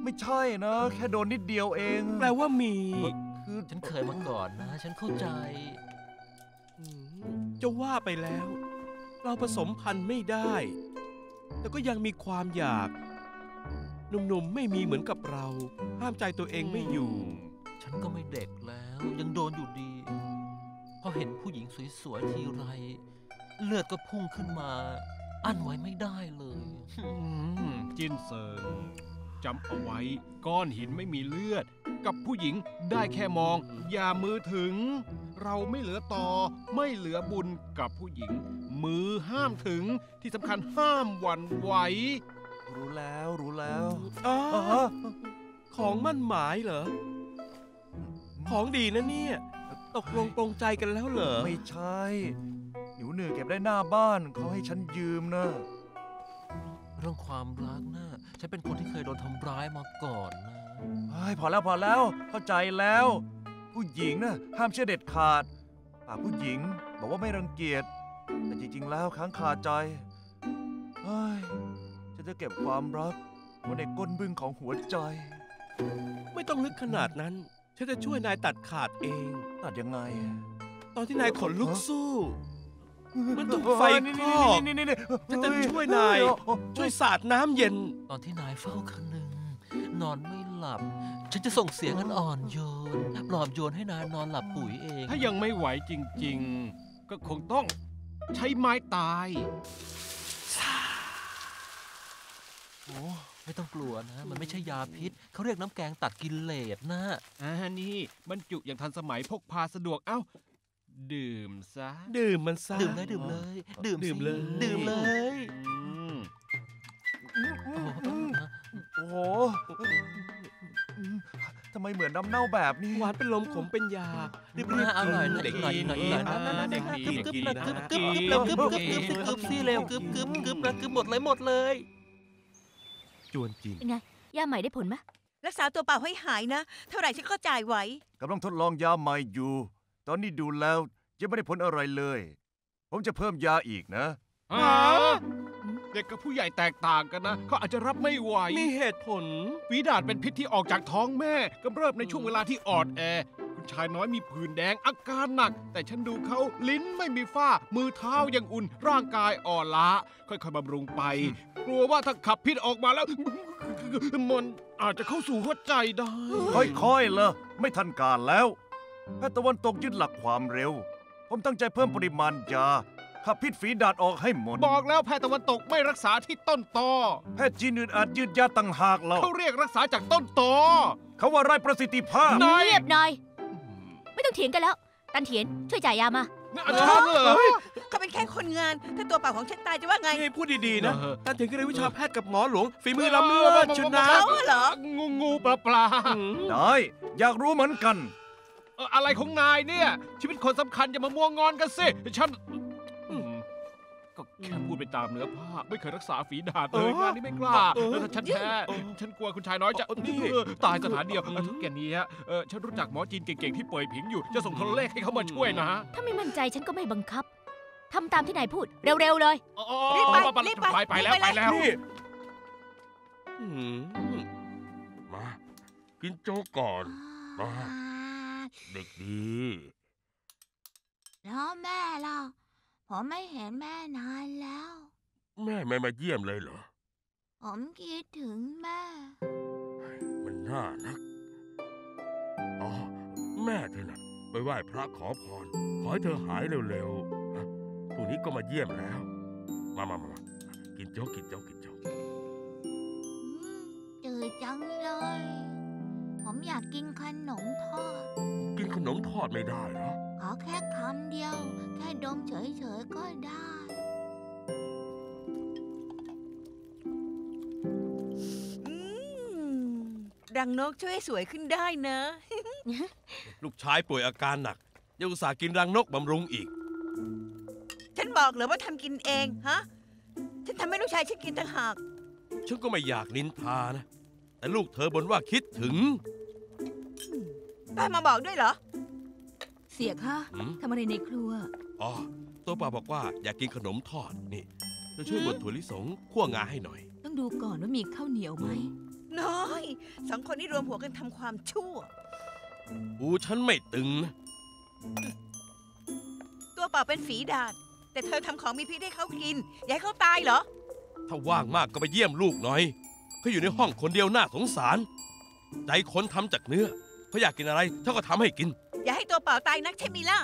ไม่ใช่นะแค่โดนนิดเดียวเองแปลว่ามีคือฉันเคยมาก่อนนะฉันเข้าใจจะว่าไปแล้วเราผสมพันธุ์ไม่ได้แต่ก็ยังมีความอยากหนุ่มๆไม่มีเหมือนกับเราห้ามใจตัวเองไม่อยู่ฉันก็ไม่เด็กแล้วยังโดนอยู่ดีพอเห็นผู้หญิงสวยๆทีไรเลือดก็พุ่งขึ้นมาอั้นไว้ไม่ได้เลยจินเซิงจำเอาไว้ก้อนหินไม่มีเลือดกับผู้หญิงได้แค่มองอย่ามือถึงเราไม่เหลือต่อไม่เหลือบุญกับผู้หญิงมือห้ามถึงที่สำคัญห้ามหวั่นไหวรู้แล้วของมั่นหมายเหรอของดีนะเนี่ยตกลงปรงใจกันแล้วเหรอไม่ใช่หนูเหนือเก็บได้หน้าบ้านเขาให้ฉันยืมนะเรื่องความรักนะฉันเป็นคนที่เคยโดนทำร้ายมาก่อนนะพอแล้วเข้าใจแล้วผู้หญิงนะห้ามเชื่อเด็ดขาดปากผู้หญิงบอกว่าไม่รังเกียจแต่จริงๆแล้วค้างคาใจฉันจะเก็บความรักไว้ในก้นบึ้งของหัวใจไม่ต้องลึกขนาดนั้นฉันจะช่วยนายตัดขาดเองตัดยังไงตอนที่นายขนลุกสู้มันถูกไฟคลอกฉันจะช่วยนายช่วยสาดน้ำเย็นตอนที่นายเฝ้าขนึงนอนไม่หลับฉันจะส่งเสียงอ่อนโยนปลอบโยนให้นายนอนหลับปุ๋ยเองถ้ายังไม่ไหวจริงๆก็คงต้องใช้ไม้ตายโอ้ไม่ต้องกลัวนะมันไม่ใช่ยาพิษเขาเรียกน้ำแกงตัดกิเลสนะนี่บรรจุอย่างทันสมัยพกพาสะดวกเอ้าดื่มซะดื่มมันซะดื่มเลยดื่มเลย โหทำไมเหมือนน้ำเน่าแบบนี้หวานเป็นลมขมเป็นยารีบๆกินเด็กดีหน่อยนะเด็กดีกึ๊บกึ๊บกึ๊บกึ๊บกึ๊บกึ๊บกึ๊บกึ๊บซี่เร็วกึ๊บกึ๊บกึ๊บกึ๊บหมดเลยจวนจริงไงยาใหม่ได้ผลไหมรักษาตัวเปล่าให้หายนะเท่าไหร่ฉันก็จ่ายไหวกำลังทดลองยาใหม่อยู่ตอนนี้ดูแล้วยังไม่ได้ผลอะไรเลยผมจะเพิ่มยาอีกนะเด็กกับผู้ใหญ่แตกต่างกันนะเขาอาจจะรับไม่ไหวมีเหตุผลฝีดาษเป็นพิษที่ออกจากท้องแม่กำเริบในช่วงเวลาที่อ่อนแอคุณชายน้อยมีผื่นแดงอาการหนักแต่ฉันดูเขาลิ้นไม่มีฝ้ามือเท้ายังอุ่นร่างกายอ่อนล้าค่อยๆบำรุงไปกลัวว่าถ้าขับพิษออกมาแล้วมันอาจจะเข้าสู่หัวใจได้ค่อยๆเลยไม่ทันการแล้วแพทย์ตะวันตกยึดหลักความเร็วผมตั้งใจเพิ่มปริมาณยาขับพิษฝีดาษออกให้หมดบอกแล้วแพทย์ตะวันตกไม่รักษาที่ต้นตอแพทย์จีนอื่นอาจยืดยาต่างหากเราเขาเรียกรักษาจากต้นตอเขาว่าไร้ประสิทธิภาพเงียบหน่อยไม่ต้องเถียงกันแล้วตันเถียนช่วยจ่ายยามาเขาเป็นแค่คนงานถ้าตัวเปล่าของฉันตายจะว่าไงพูดดีๆนะตันเถียนก็เลยวิชาแพทย์กับหมอหลวงฝีมือล้ำเลิศชนะงูปลาปลาได้อยากรู้เหมือนกันอะไรของนายเนี่ยชีวิตคนสำคัญอย่ามามัวงอนกันสิฉันก็แค่พูดไปตามเนื้อผ้าไม่เคยรักษาฝีดาษเลยงานนี้ไม่กล้าแล้วถ้าฉันแพ้ฉันกลัวคุณชายน้อยจะนี่ตายสถานเดียวทุกแก่นี้ฉันรู้จักหมอจีนเก่งๆที่ป่วยผิงอยู่จะส่งโทรเลขให้เขามาช่วยนะถ้าไม่มั่นใจฉันก็ไม่บังคับทำตามที่นายพูดเร็วๆเลยรีบไปรีบไปแล้วไปแล้วมากินโจ๊กก่อนมาเด็กดีแล้วแม่ล่ะผมไม่เห็นแม่นานแล้วแม่ไม่มาเยี่ยมเลยเหรอผมคิดถึงแม่มันน่านักอ๋อแม่เธอน่ะไปไหว้พระขอพรขอให้เธอหายเร็วๆนะพรุ่งนี้ก็มาเยี่ยมแล้วมากินโจ๊กกินโจ๊กจืดจังเลยผมอยากกินขนมทอดกินขนมทอดไม่ได้เหรอขอแค่คำเดียวแค่ดมเฉยๆก็ได้ดังนกช่วยสวยขึ้นได้นะลูกชายป่วยอาการหนักยังอุตส่าห์กินรังนกบำรุงอีกฉันบอกเหรอว่าทำกินเองฮะฉันทำให้ลูกชายฉันกินต่างหากฉันก็ไม่อยากนินทานะแต่ลูกเธอบ่นว่าคิดถึงป้ามาบอกด้วยเหรอเสียค่ะทำอะไรในครัวอ๋อตัวป้าบอกว่าอยากกินขนมทอดนี่จะช่วยบดถั่วลิสงคั่วงาให้หน่อยต้องดูก่อนว่ามีข้าวเหนียวไหมน้อยสองคนนี้รวมหัวกันทำความชั่วอู้ฉันไม่ตึงนะตัวป้าเป็นฝีดาษแต่เธอทำของมีพิษให้เขากินอยากให้เขาตายเหรอถ้าว่างมากก็ไปเยี่ยมลูกหน่อยเขาอยู่ในห้องคนเดียวน่าสงสารใจคนทำจากเนื้อเขาอยากกินอะไรเขาก็ทำให้กินอย่าให้ตัวเปล่าตายนักใช่ไหมล่ะ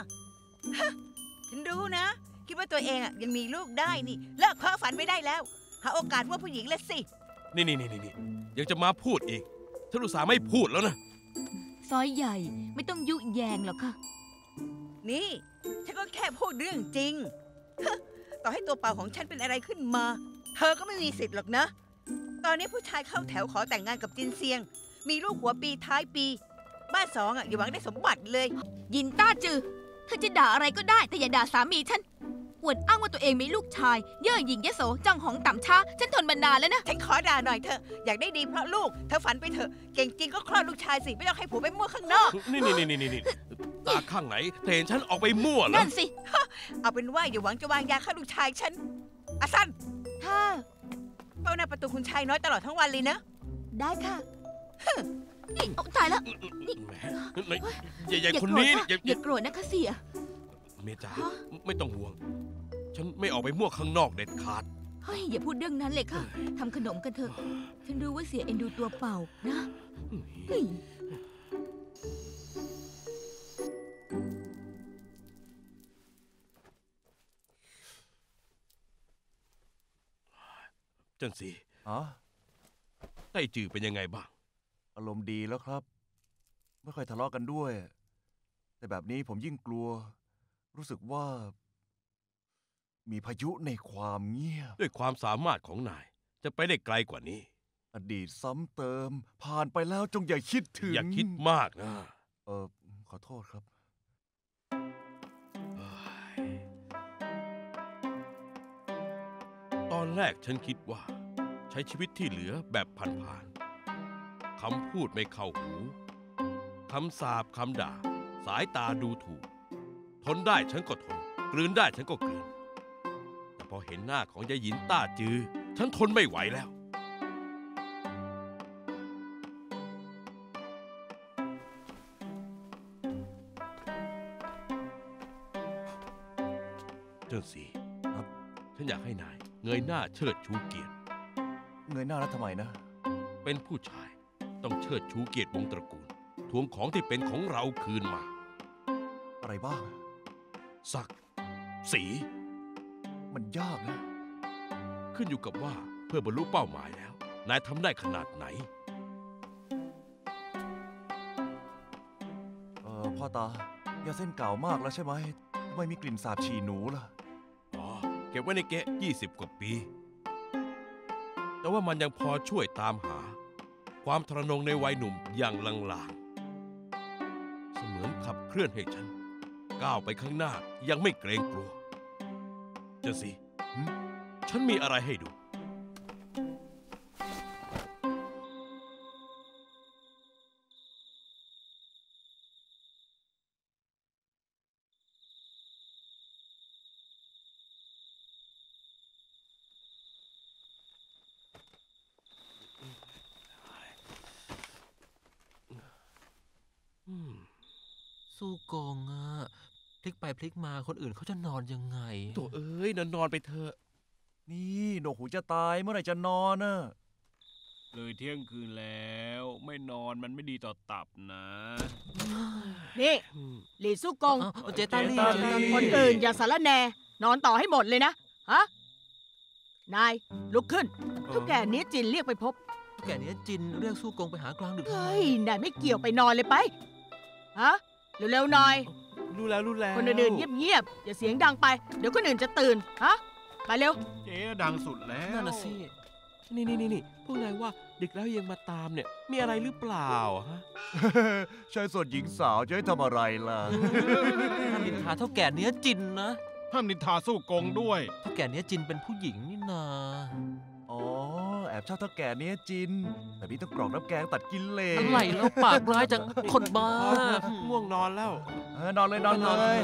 ฉันรู้นะคิดว่าตัวเองอ่ะยังมีลูกได้นี่เลิกเพ้อฝันไม่ได้แล้วหาโอกาสว่าผู้หญิงเลยสินี่ยังจะมาพูดอีกฉันอุตส่าห์ไม่พูดแล้วนะซอยใหญ่ไม่ต้องยุแยงหรอกค่ะนี่ฉันก็แค่พูดเรื่องจริงต่อให้ตัวเปล่าของฉันเป็นอะไรขึ้นมาเธอก็ไม่มีสิทธิ์หรอกนะตอนนี้ผู้ชายเข้าแถวขอแต่งงานกับจินเซียงมีลูกหัวปีท้ายปีบ้านสองอ่ะอย่าหวังได้สมบัติเลยยินต้าจือเธอจะด่าอะไรก็ได้แต่อย่าด่าสามีฉันอวดอ้างว่าตัวเองมีลูกชายเย่อหยิ่งเยโสจังหองต่ำช้าฉันทนมานานแล้วนะฉันขอด่าหน่อยเธออยากได้ดีเพราะลูกเธอฝันไปเถอะเก่งจริงก็คลอดลูกชายสิไม่ต้องให้ผัวไปมั่วข้างนอกนี่ตาข้างไหนเธอเห็นฉันออกไปมั่วเหรอนั่นสิเอาเป็นว่าอย่าหวังจะวางยาฆ่าลูกชายฉันอาซันค่ะเฝ้าหน้าประตูคุณชายน้อยตลอดทั้งวันเลยนะได้ค่ะนี่เอาตายแล้วนี่ใหญ่คนนี้อย่าโกรธนะคะเสียเมจ่าไม่ต้องห่วงฉันไม่ออกไปมั่วข้างนอกเด็ดขาดเฮ้ยอย่าพูดเรื่องนั้นเลยค่ะทำขนมกันเถอะฉันรู้ว่าเสียเอ็นดูตัวเปล่านะจันสีได้จือเป็นยังไงบ้างอารมณ์ดีแล้วครับไม่ค่อยทะเลาะกันด้วยแต่แบบนี้ผมยิ่งกลัวรู้สึกว่ามีพายุในความเงียบด้วยความสามารถของนายจะไปได้ไกลกว่านี้ อดีตซ้ำเติมผ่านไปแล้วจงอย่าคิดถึงอย่าคิดมากนะขอโทษครับตอนแรกฉันคิดว่าใช้ชีวิตที่เหลือแบบผ่านๆคำพูดไม่เข้าหูคำสาบคำด่าสายตาดูถูกทนได้ฉันก็ทนกลืนได้ฉันก็กลืนแต่พอเห็นหน้าของยายหยินต้าจือฉันทนไม่ไหวแล้วเจ้าสีครับฉันอยากให้นายเงยหน้าเชิดชูเกียรติเงยหน้าแล้วทำไมนะเป็นผู้ชายต้องเชิดชูเกียรติวงตระกูลทวงของที่เป็นของเราคืนมาอะไรบ้างศักดิ์ศรีมันยากนะขึ้นอยู่กับว่าเพื่อบรรลุเป้าหมายแล้วนายทำได้ขนาดไหนพ่อตายาเส้นเก่ามากแล้วใช่ไหมทำไมมีกลิ่นสาบฉี่หนูล่ะอ๋อเก็บไว้ในเก๊ะ20 กว่าปีแต่ว่ามันยังพอช่วยตามหาความทะนงในวัยหนุ่มอย่างลางๆเสมือนขับเคลื่อนให้ฉันก้าวไปข้างหน้ายังไม่เกรงกลัวเจ้าสิฉันมีอะไรให้ดูสู้กองอะพลิกไปพลิกมาคนอื่นเขาจะนอนยังไงตัวเอ้ยนอนไปเถอะนี่หนวกหูจะตายเมื่อไหร่จะนอนน่ะเลยเที่ยงคืนแล้วไม่นอนมันไม่ดีต่อตับนะนี่หลี่สู้กงเจตาลีคนอื่นอย่าสารแหน่นอนต่อให้หมดเลยนะฮะนายลุกขึ้นทุกแก่นี้จินเรียกไปพบทุกแก่นี้จินเรียกสู้กงไปหากลางดึกเฮ้ยนายไม่เกี่ยวไปนอนเลยไปฮะเร็วๆหน่อยรู้แล้วคนเดินเงียบๆอย่าเสียงดังไปเดี๋ยวคนอื่นจะตื่นฮะไปเร็วเจ๊ดังสุดแล้วนั่นน่ะสินี่พวกนายว่าดึกแล้วยังมาตามเนี่ยมีอะไรหรือเปล่าฮะชายโสดหญิงสาวจะให้ทำอะไรล่ะห้ามนินทาเท่าแก่เนื้อจินนะห้ามนินทาสู้กงด้วยเท่าแก่เนื้อจินเป็นผู้หญิงนี่นาอ๋อแอบชอบเท่าแก่เนื้อจินแต่พี่ต้องกรอกน้ำแกงตัดกินเลนอะไรแล้วปากร้ายจังคนบ้าง่วงนอนแล้วนอนเลย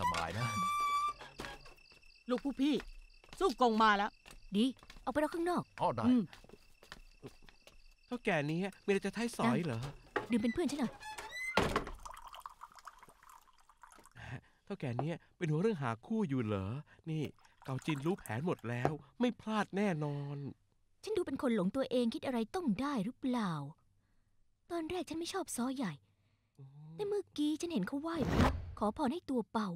สบายนะลูกผู้พี่สู้กงมาแล้วดีเอาไปเราข้างนอกอ๋อได้เท่าแก่นี้มีอะไรจะท้ายสอยเหรอดื่มเป็นเพื่อนใช่ไหมเท่าแก่นี้เป็นหัวเรื่องหาคู่อยู่เหรอนี่เกาจินรู้แผนหมดแล้วไม่พลาดแน่นอนฉันดูเป็นคนหลงตัวเองคิดอะไรต้องได้หรือเปล่าตอนแรกฉันไม่ชอบซ้อใหญ่แต่เมื่อกี้ฉันเห็นเขาไหว้พระขอพรให้ตัวเป่า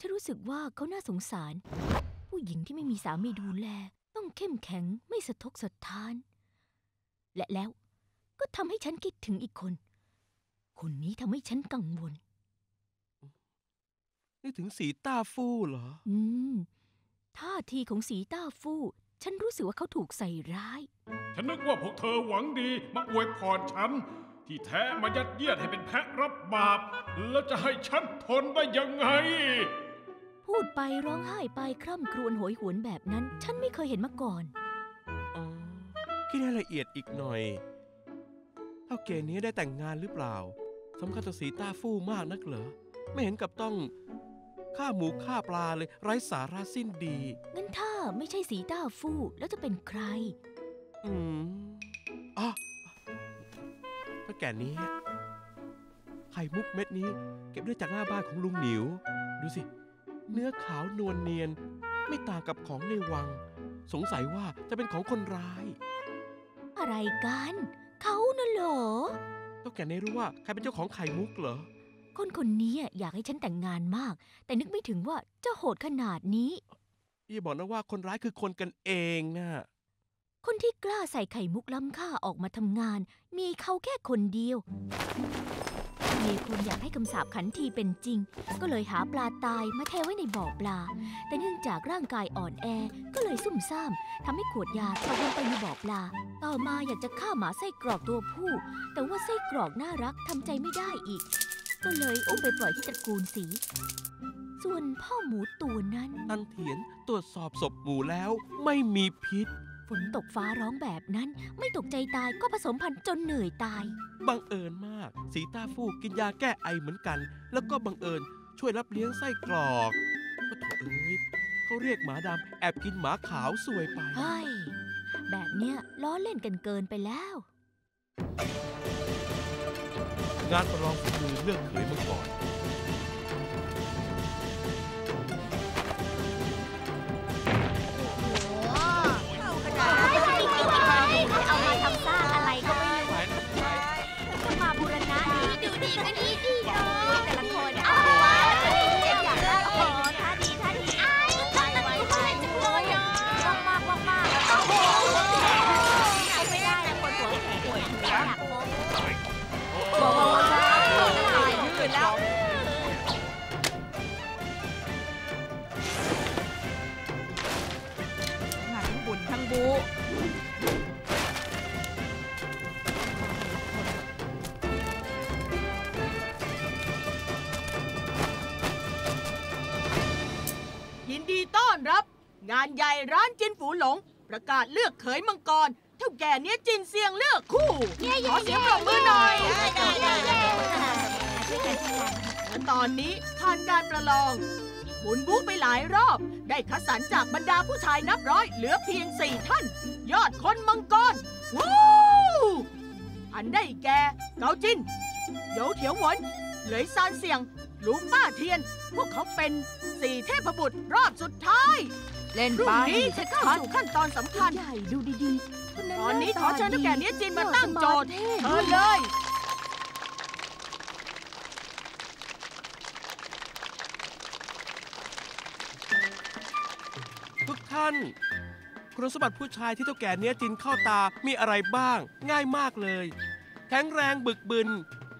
ฉันรู้สึกว่าเขาน่าสงสารผู้หญิงที่ไม่มีสามีดูแลต้องเข้มแข็งไม่สะทกสะท้านและแล้วก็ทำให้ฉันคิดถึงอีกคนนี้ทำให้ฉันกังวลนี่ถึงสีต้าฟู่เหรอท่าทีของสีต้าฟู่ฉันรู้สึกว่าเขาถูกใส่ร้ายฉันนึกว่าพวกเธอหวังดีมาอวยพรฉันที่แท้มายัดเยียดให้เป็นแพะรับบาปแล้วจะให้ฉันทนได้ยังไงพูดไปร้องไห้ไปคร่ำครวญโหยหวนแบบนั้นฉันไม่เคยเห็นมาก่อนคิดให้ละเอียดอีกหน่อยเท่าแก่นี้ได้แต่งงานหรือเปล่าสำคัญต่อสีต้าฟู่มากนักเหรอไม่เห็นกับต้องฆ่าหมูฆ่าปลาเลยไร้สาระสิ้นดีงั้นถ้าไม่ใช่สีต้าฟู่แล้วจะเป็นใครเท่าแก่นี้ไข่มุกเม็ดนี้เก็บได้จากหน้าบ้านของลุงหนิวดูสิเนื้อขาวนวลเนียนไม่ต่างกับของในวังสงสัยว่าจะเป็นของคนร้ายอะไรกันเขาน่ะเหรอเท่าแก่นี้รู้ว่าใครเป็นเจ้าของไข่มุกเหรอคนนี้อยากให้ฉันแต่งงานมากแต่นึกไม่ถึงว่าจะโหดขนาดนี้อย่าบอกนะว่าคนร้ายคือคนกันเองน่ะ คนที่กล้าใส่ไข่มุกล้ำค่าออกมาทำงานมีเขาแค่คนเดียวเมย์คุณอยากให้คำสาปขันทีเป็นจริงก็เลยหาปลาตายมาแทไว้ในบ่อปลาแต่เนื่องจากร่างกายอ่อนแอก็เลยซุ่มซ่ามทำให้ขวดยาตกลงไปในบ่อปลาต่อมาอยากจะฆ่าหมาไส้กรอกตัวผู้แต่ว่าไส้กรอกน่ารักทำใจไม่ได้อีกก็เลยอุ้มไปปล่อยที่ตระกูลสีส่วนพ่อหมูตัวนั้นตันเถียนตรวจสอบศพหมูแล้วไม่มีพิษฝนตกฟ้าร้องแบบนั้นไม่ตกใจตายก็ผสมพันธุ์จนเหนื่อยตายบังเอิญมากสีต้าฟูกินยาแก้ไอเหมือนกันแล้วก็บังเอิญช่วยรับเลี้ยงไส้กรอกก็โถเอ้ยเขาเรียกหมาดำแอบกินหมาขาวสวยไปเฮ้ยแบบเนี้ยล้อเล่นกันเกินไปแล้วงานประลองฝีมือเรื่องเขยมังกรเอามาทำสร้างอะไรก็ไม่รู้จะมาบูรณะนี่ดูดีกันดีดีเนาะแต่ละคนเอาว้าวอยากได้อ๋อท่าดีท่าดีไว้จะโดนย้อนมากโอ้โหไม่ได้แต่คนหัวแข็งป่วยหนักโค้งโอ้โหยืดแล้วงานทั้งบุญทั้งบูรับงานใหญ่ร้านจินฝูหลงประกาศเลือกเขยมังกรเท่าแก่เนี้ยจินเซียงเลือกคู่ขอเสียงปรบมือหน่อยตอนนี้ผ่านการประลองหมุนบุกไปหลายรอบได้คัดสรรจากบรรดาผู้ชายนับร้อยเหลือเพียง4ท่านยอดคนมังกรวู้อันได้แก่เกาจินเหยวเถียวหวนเหลยซานเซียงลุงป้าเทียนพวกเขาเป็นสี่เทพบุตรรอบสุดท้ายเล่นไปจะเข้าสู่ขั้นตอนสำคัญใหญ่ดูดีๆตอนนี้ขอเชิญเท่าแก่เนี้ยจินมาตั้งโจทย์เชิญเลยทุกท่านคุณสมบัติผู้ชายที่เท่าแก่เนี้ยจินเข้าตามีอะไรบ้างง่ายมากเลยแข็งแรงบึกบึน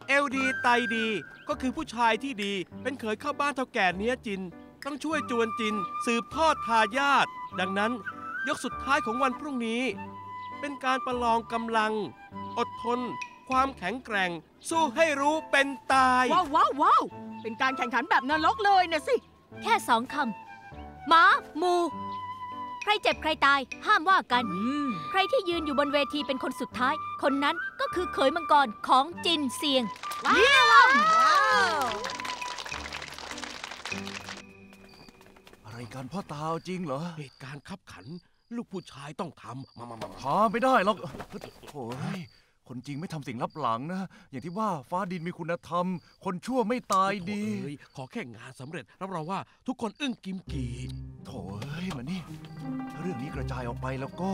เอวดีไตดีก็คือผู้ชายที่ดีเป็นเขยเข้าบ้านเท่าแก่เนี้ยจินต้องช่วยจวนจินสืบทอดทายาทดังนั้นยกสุดท้ายของวันพรุ่งนี้เป็นการประลองกำลังอดทนความแข็งแกร่งสู้ให้รู้เป็นตายว้าวเป็นการแข่งขันแบบนรกเลยนะสิแค่สองคำหมาหมูใครเจ็บใครตายห้ามว่ากันใครที่ยืนอยู่บนเวทีเป็นคนสุดท้ายคนนั้นก็คือเขยมังกรของจินเซียงเยี่ยมอะไรกันพ่อตาจริงเหรอเหตุการณ์คับขันลูกผู้ชายต้องทำมาไม่ได้หรอกโอ้ยคนจริงไม่ทำสิ่งลับหลังนะอย่างที่ว่าฟ้าดินมีคุณธรรมคนชั่วไม่ตายดีขอแค่งานสำเร็จรับรองว่าทุกคนอึ้งกิมกีโถ่เอ้ยมานี่ถ้าเรื่องนี้กระจายออกไปแล้วก็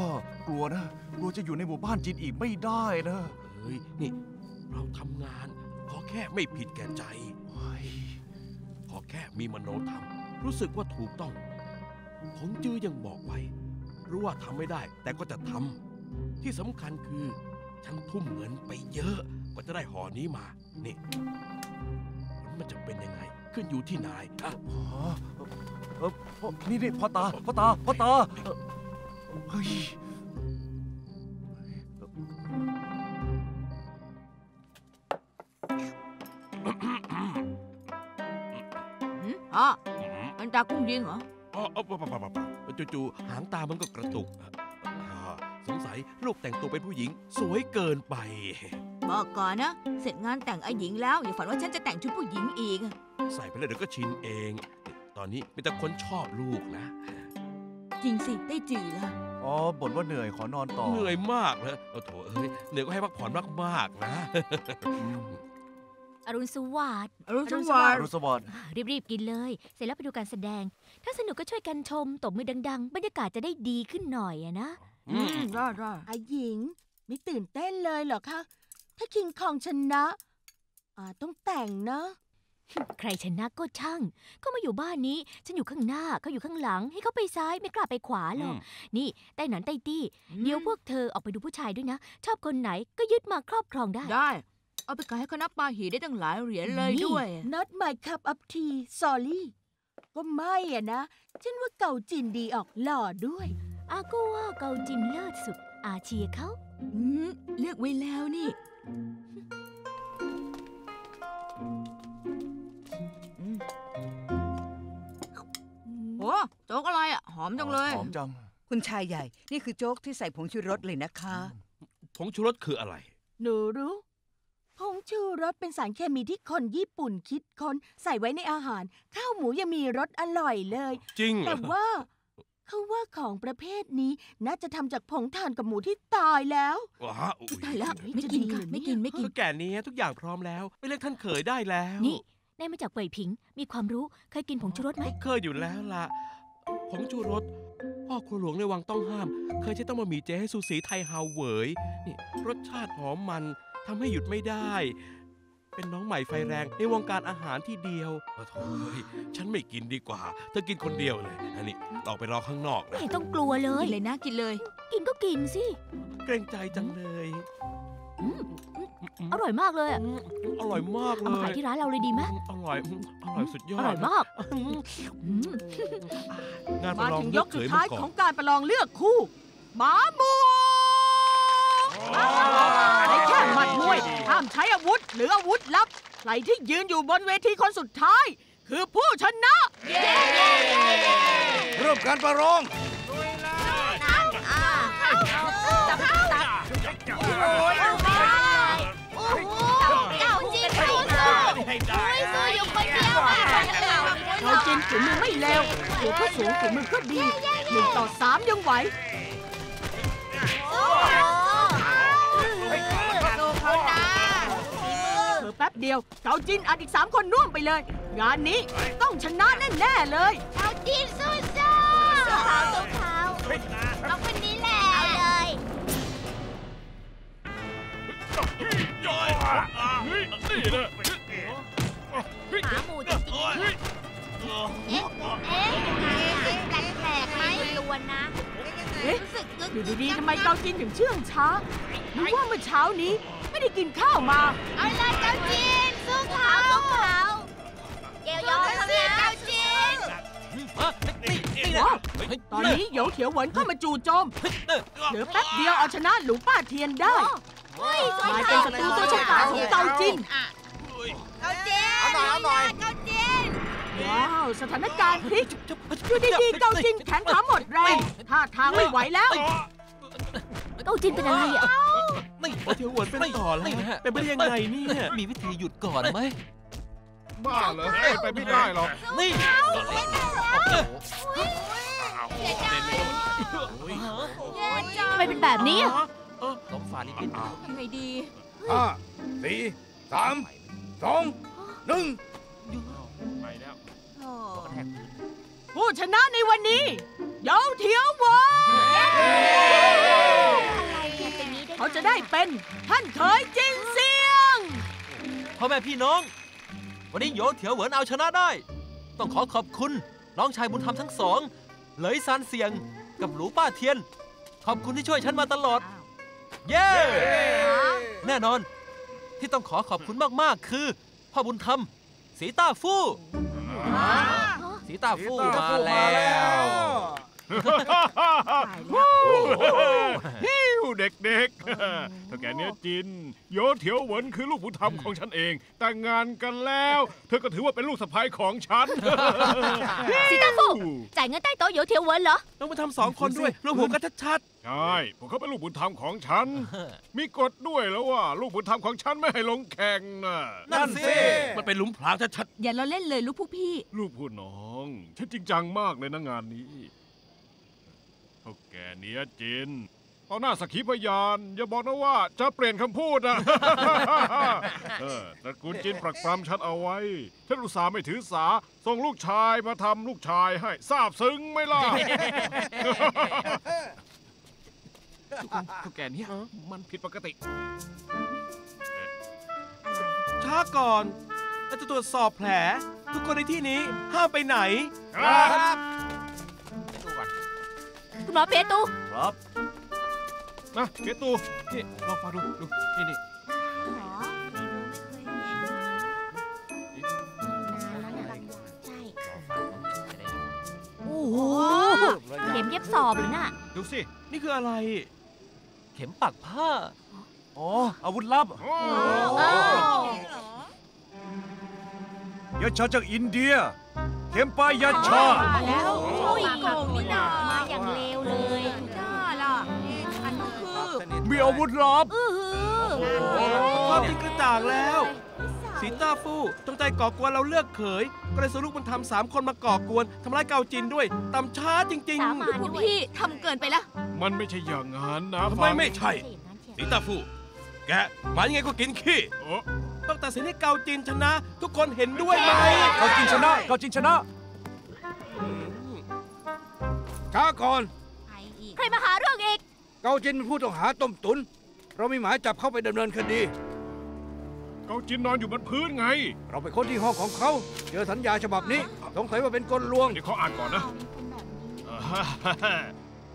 กลัวนะกลัวจะอยู่ในหมู่บ้านจีนอีกไม่ได้นะเฮ้ยนี่เราทำงานขอแค่ไม่ผิดแก่ใจขอแค่มีมโนธรรมรู้สึกว่าถูกต้องคงจื้อยังบอกไว้รู้ว่าทำไม่ได้แต่ก็จะทำที่สำคัญคือฉันทุ่มเงินไปเยอะกว่าจะได้ห่อนี้มานี่มันจะเป็นยังไงขึ้นอยู่ที่นายอ่ะนี่พ่อตาเฮ้ยมันตากุ้งยิงเหรอจู่ๆหางตามันก็กระตุกสงสัยรูปแต่งตัวเป็นผู้หญิงสวยเกินไปบอกก่อนนะเสร็จงานแต่งไอ้หญิงแล้วอย่าฝันว่าฉันจะแต่งชุดผู้หญิงอีกใส่ไปแล้วเดี๋ยวก็ชินเองตอนนี้มีแต่คนชอบลูกนะจริงสิได้จืดละอ๋อบ่นว่าเหนื่อยขอนอนต่อเหนื่อยมากเลยโอ้โถเอ้ยเหนื่อยก็ให้พักผ่อนมากๆนะอรุณสวัสดิ์รีบๆกินเลยเสร็จแล้วไปดูการแสดงถ้าสนุกก็ช่วยกันชมตบมือดังๆบรรยากาศจะได้ดีขึ้นหน่อยอะนะรอไอหญิงไม่ตื่นเต้นเลยเหรอคะถ้าคิงคองชนะต้องแต่งนะ ใครชนะก็ช่างเขามาอยู่บ้านนี้ฉันอยู่ข้างหน้าเขาอยู่ข้างหลังให้เขาไปซ้ายไม่กล้าไปขวาหรอกนี่ใต้หนันใต้ตี้เดี๋ยวพวกเธอออกไปดูผู้ชายด้วยนะชอบคนไหนก็ยึดมาครอบครองได้ได้เอาไปขายให้คณะปาหีได้ตั้งหลายเหรียญเลยด้วย Not my cup of tea sorry ก็ไม่อะนะฉันว่าเก่าจินดีออกหล่อด้วยอาก็ว่าเก่าจินเลิศสุดอาเชียเขาเลือกไว้แล้วนี่โอ้โจ๊กอะไรอ่ะหอมจังเลยหอมจังคุณชายใหญ่นี่คือโจ๊กที่ใส่ผงชูรสเลยนะคะผงชูรสคืออะไรหนูรู้ผงชูรสเป็นสารเคมีที่คนญี่ปุ่นคิดค้นใส่ไว้ในอาหารข้าวหมูยังมีรสอร่อยเลยจริงแต่ว่าเขาว่าของประเภทนี้น่าจะทำจากผงถ่านกับหมูที่ตายแล้วตายแล้วไม่กินค่ะไม่กินแก่นี้ทุกอย่างพร้อมแล้วไปเรียกท่านเขยได้แล้วนี่ได้มาจากเป่ยผิงมีความรู้เคยกินผงชูรสไหมเคยอยู่แล้วล่ะผงชูรสพ่อครัวหลวงในวังต้องห้ามเคยใช้ต้องมามีเจให้ซูสีไทยฮาวเวยนี่รสชาติหอมมันทำให้หยุดไม่ได้เป็นน้องใหม่ไฟแรงในวงการอาหารที่เดียวโอ้โธ่ฉันไม่กินดีกว่าเธอกินคนเดียวเลยอันนี้ออกไปรอข้างนอกนะไม่ต้องกลัวเลยกินเลยนะกินเลยกินก็กินสิเกรงใจจังเลยอร่อยมากเลยอร่อยมากเลยมาขายที่ร้านเราเลยดีไหมอร่อยสุดยอดอร่อยมากงานประลองยกสุดท้ายของการประลองเลือกคู่หมาหมูได้แค่หมัดมวยห้ามใช้อาวุธหรืออาวุธลับใครที่ยืนอยู่บนเวทีคนสุดท้ายคือผู้ชนะเริ่มการประลองเขาจินฝีมือไม่เลวเดี๋ยวเขาสูงฝีมือก็ดี1-3ยังไหวแป๊บเดียวเกาจินอัดอีก3คนร่วมไปเลยงานนี้ต้องชนะแน่ๆเลยเกาจินสู้ๆสู้เขาต้องเป็นนี้แหละเอาเลยหมาหมูจะกินเอ๊ะแปลกๆไหมลวนนะรู้สึกอยู่ดีๆทำไมเกาจินถึงเชื่องช้าหรือว่าเมื่อเช้านี้ไม่ได้กินข้าวมาเอาเลยเกาจินสู้เขาเกี่ยวยงทำงานเกาจินตอนนี้เหยียวเขียวหวนเข้ามาจู่โจมเหลือแป๊บเดียวเอาชนะหลูป้าเทียนได้กลายเป็นศัตรูตัวฉลาดของเกาจินเกาจินเอาหน่อยเกาจินว้าวสถานการณ์พลิกอยู่ดีๆเกาจินแขนขาหมดแรงท่าทางไม่ไหวแล้วเกาจินเป็นอะไรอ่ะไม่เทียวหวนเป็นต่อแล้วเป็นไปได้ยังไงเนี่ยมีวิธีหยุดก่อนไหมบ้าเหรอไปไม่ได้หรอกนี่ทำไมเป็นแบบนี้ล้มฝานิดนิดยังไงดี5 4 3 2 1ไปแล้วผู้ชนะในวันนี้เหยียวเถียวหวนเขาจะได้เป็นท่านเขยจินเซียงพ่อแม่พี่น้องวันนี้เหยียวเถียวหวนเอาชนะได้ต้องขอขอบคุณน้องชายบุญธรรมทั้งสองเลยซานเซียงกับหลูป้าเทียนขอบคุณที่ช่วยฉันมาตลอดเย้แน่นอนที่ต้องขอขอบคุณมากๆคือพ่อบุญธรรมสีต้าฟู่สีต้าฟู่มาแล้วฮิวเด็กๆถ้าแกเนี้ยจินโยเถียวหวนคือลูกบุญธรรมของฉันเองแต่งงานกันแล้วเธอก็ถือว่าเป็นลูกสะใภ้ของฉันสีต้าฟู่จ่ายเงินใต้โต๊ะโยเถียวหวนเหรอต้องมาทำ2 คนด้วยรวมหัวกันชัดๆใช่พวกเขาเป็นลูกบุญธรรมของฉันมีกฎด้วยแล้วว่าลูกบุญธรรมของฉันไม่ให้ลงแข่งนั่นสิมันเป็นหลุมพรางชัดๆอย่าล้อเล่นเลยลูกผู้พี่ลูกผู้น้องฉันจริงจังมากเลยนะงานนี้โอเคเนี้ยจินตอนหน้าสักขีพยานอย่าบอกนะว่าจะเปลี่ยนคำพูดนะตระกูลจินปรักปรำฉันเอาไว้ฉันอุตส่าห์ไม่ถือสาส่งลูกชายมาทำลูกชายให้ซาบซึ้งไม่ล่ะทุกแกนี้มันผิดปกติช้าก่อน และจะตรวจสอบแผลทุกคนในที่นี้ห้ามไปไหนครับคุณหมอเปตูครับมาเปตูนี่ลองฟังดูนี่โอ้โหเข็มเย็บสอบหรือน่ะดูสินี่คืออะไรเข็มปักผ้าอ๋ออาวุธลับยาชาจากอินเดียเข็มปลายยาชาแล้วโอ้ยโกงนี่นามาอย่างเลวเลยน่าล่ะอันนี้คือมีอาวุธลับภาพที่กระจ่างแล้วสีต้าฟู่จงใจก่อกวนเราเลือกเขยก็เลยสรุปมันทำ3 คนมาก่อกวนทำร้ายเกาจินด้วยตำช้าจริงๆคุณพี่ทำเกินไปละมันไม่ใช่อย่างนั้นนะทำไมไม่ใช่สีต้าฟู่แกหมายยังไงก็กินขี้ต้องตัดสินให้เกาจินชนะทุกคนเห็นด้วยไหมเกาจินชนะเกาจินชนะช้าก่อนใครมาหาเรื่องอีกเกาจินเป็นผู้ต้องหาต้มตุ๋นเรามีหมายจับเข้าไปดำเนินคดีเกาจินนอนอยู่บนพื้นไงเราไปค้นที่ห้องของเขาเจอสัญญาฉบับนี้สงสัยว่าเป็นกลลวงเดี๋ยวเขาอ่านก่อนนะ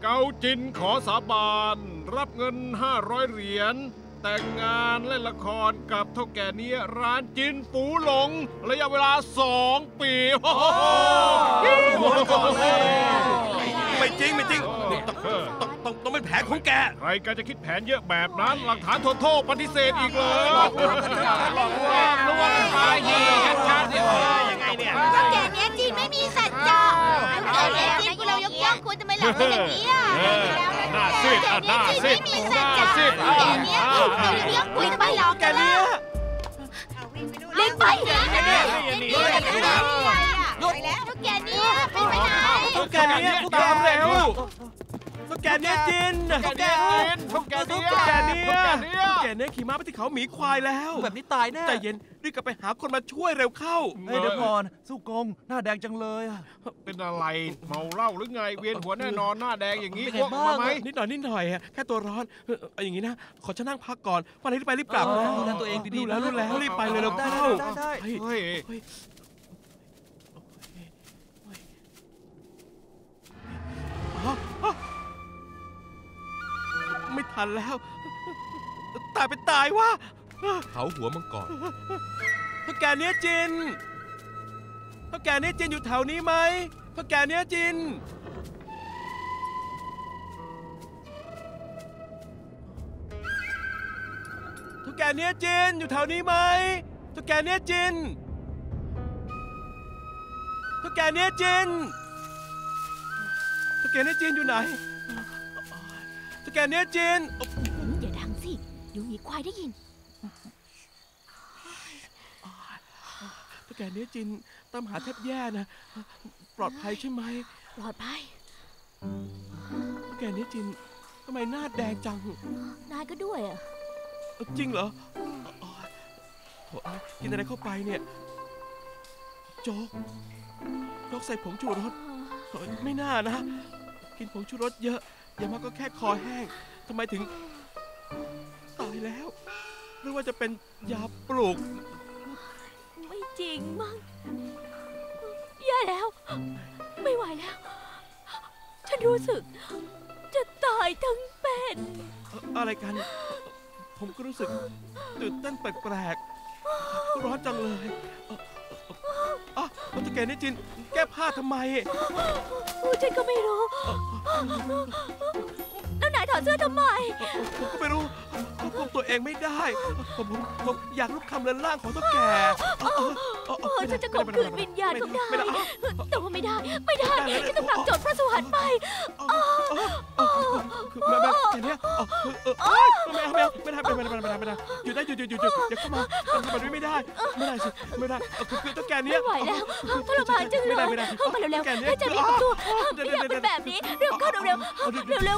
เกาจินขอสาบานรับเงิน500 เหรียญแต่งงานเล่นละครกับเท่าแก่เนี้ยร้านจินฝูหลงระยะเวลา2 ปีโอ้โหไม่จริงไม่จริงต้องเป็นแผนของแกใครแกจะคิดแผนเยอะแบบนั้นหลักฐานโทษปฏิเสธอีกเลยหลอกลวงขายยีกันชัดเลยยังไงเนี่ยเท่าแก่เนี้ยจริงไม่มีสัจจะเท่าแก่เนี้ยจริงกูเรายกย่องคุณจะไม่หลอกเราอย่างนี้หน้าซีดหน้าซีดหน้าซีดเท่าแก่เนี้ยจริงเรายกคุณจะไม่หลอกกันเลยเล่นไปเล่นไปหยุดแล้วตุ๊กแกนี้ไม่ไปไหนตุ๊กแกนี้ตามแล้วตุ๊กแกนี้จินตุ๊กแกนี้ตุ๊กแกนี้ตุ๊กแกนี้ตุ๊กแกนี้ขี่ม้าไปที่เขาหมีควายแล้วแบบนี้ตายแน่ใจเย็นรีบกลับไปหาคนมาช่วยเร็วเข้าเฮ้ยเดี๋ยวก่อนสู้กงหน้าแดงจังเลยเป็นอะไรเมาเหล้าหรือไงเวียนหัวแน่นอนหน้าแดงอย่างนี้อ้วกมาไหมนิดหน่อยนิดหน่อยแค่ตัวร้อนอย่างนี้นะขอฉันนั่งพักก่อนวันนี้รีบไปรีบกลับนะดูแลตัวเองดีๆแล้วรีบไปเลยเร็วเข้าเฮ้ยไม่ทันแล้วตายไปตายวะเขาหัวมังกรเท่าแก่เนี้ยจินเท่าแก่เนี้ยจินอยู่แถวนี้ไหมเท่าแก่เนี้ยจินเท่าแก่เนี้ยจินอยู่แถวนี้ไหมเท่าแก่เนี้ยจินเท่าแก่เนี้ยจินเท่าแก่เนี้ยจินอยู่ไหนเท่าแก่เนี้ยจินอย่าดังสิเดี๋ยวหมีควายได้ยินเท่าแก่เนี้ยจินตามหาแทบแย่นะปลอดภัยใช่ไหมปลอดภัยเท่าแก่เนี้ยจินทำไมหน้าแดงจังนายก็ด้วยอ่ะจริงเหรอโถ่กินอะไรเข้าไปเนี่ยโจ๊กโจ๊กใส่ผงชูรสไม่น่านะกินผงชูรสเยอะอย่ามาก็แค่คอแห้งทำไมถึงตายแล้วหรือว่าจะเป็นยาปลุกไม่จริงมั้งแย่แล้วไม่ไหวแล้วฉันรู้สึกจะตายทั้งเป็นอะไรกันผมก็รู้สึกตื่นเต้นแปลกๆร้อนจังเลยอ๋อตุ๊กแกนี่จินแก้ผ้าทำไมฉันก็ไม่รู้แล้วนายถอดเสื้อทำไมผมก็ไม่รู้ควบตัวเองไม่ได้ผมอยากลุกคำเลื่อนล่างของตุ๊กแกฉันจะข่มขืนวิญญาณของนายแต่ว่าไม่ได้ไม่ได้ฉันต้องตามโจทย์พระสวรรค์ไปแบบนี้ไม่ได้อยู่ได้หยุดอย่าเข้ามาทำแบบนี้ไม่ได้สิไม่ได้คือตุ๊กแกนี่ไม่ไหวแล้วทรมานจังเลยเข้ามาเร็วๆให้ใจมีความตัวไม่อยากเป็นแบบนี้เร็วเข้าเร็ว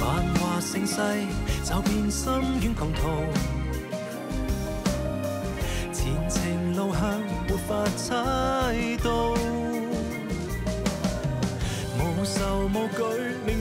繁華盛世，驟變深淵狂徒。前程路向，沒法猜到，無愁無懼。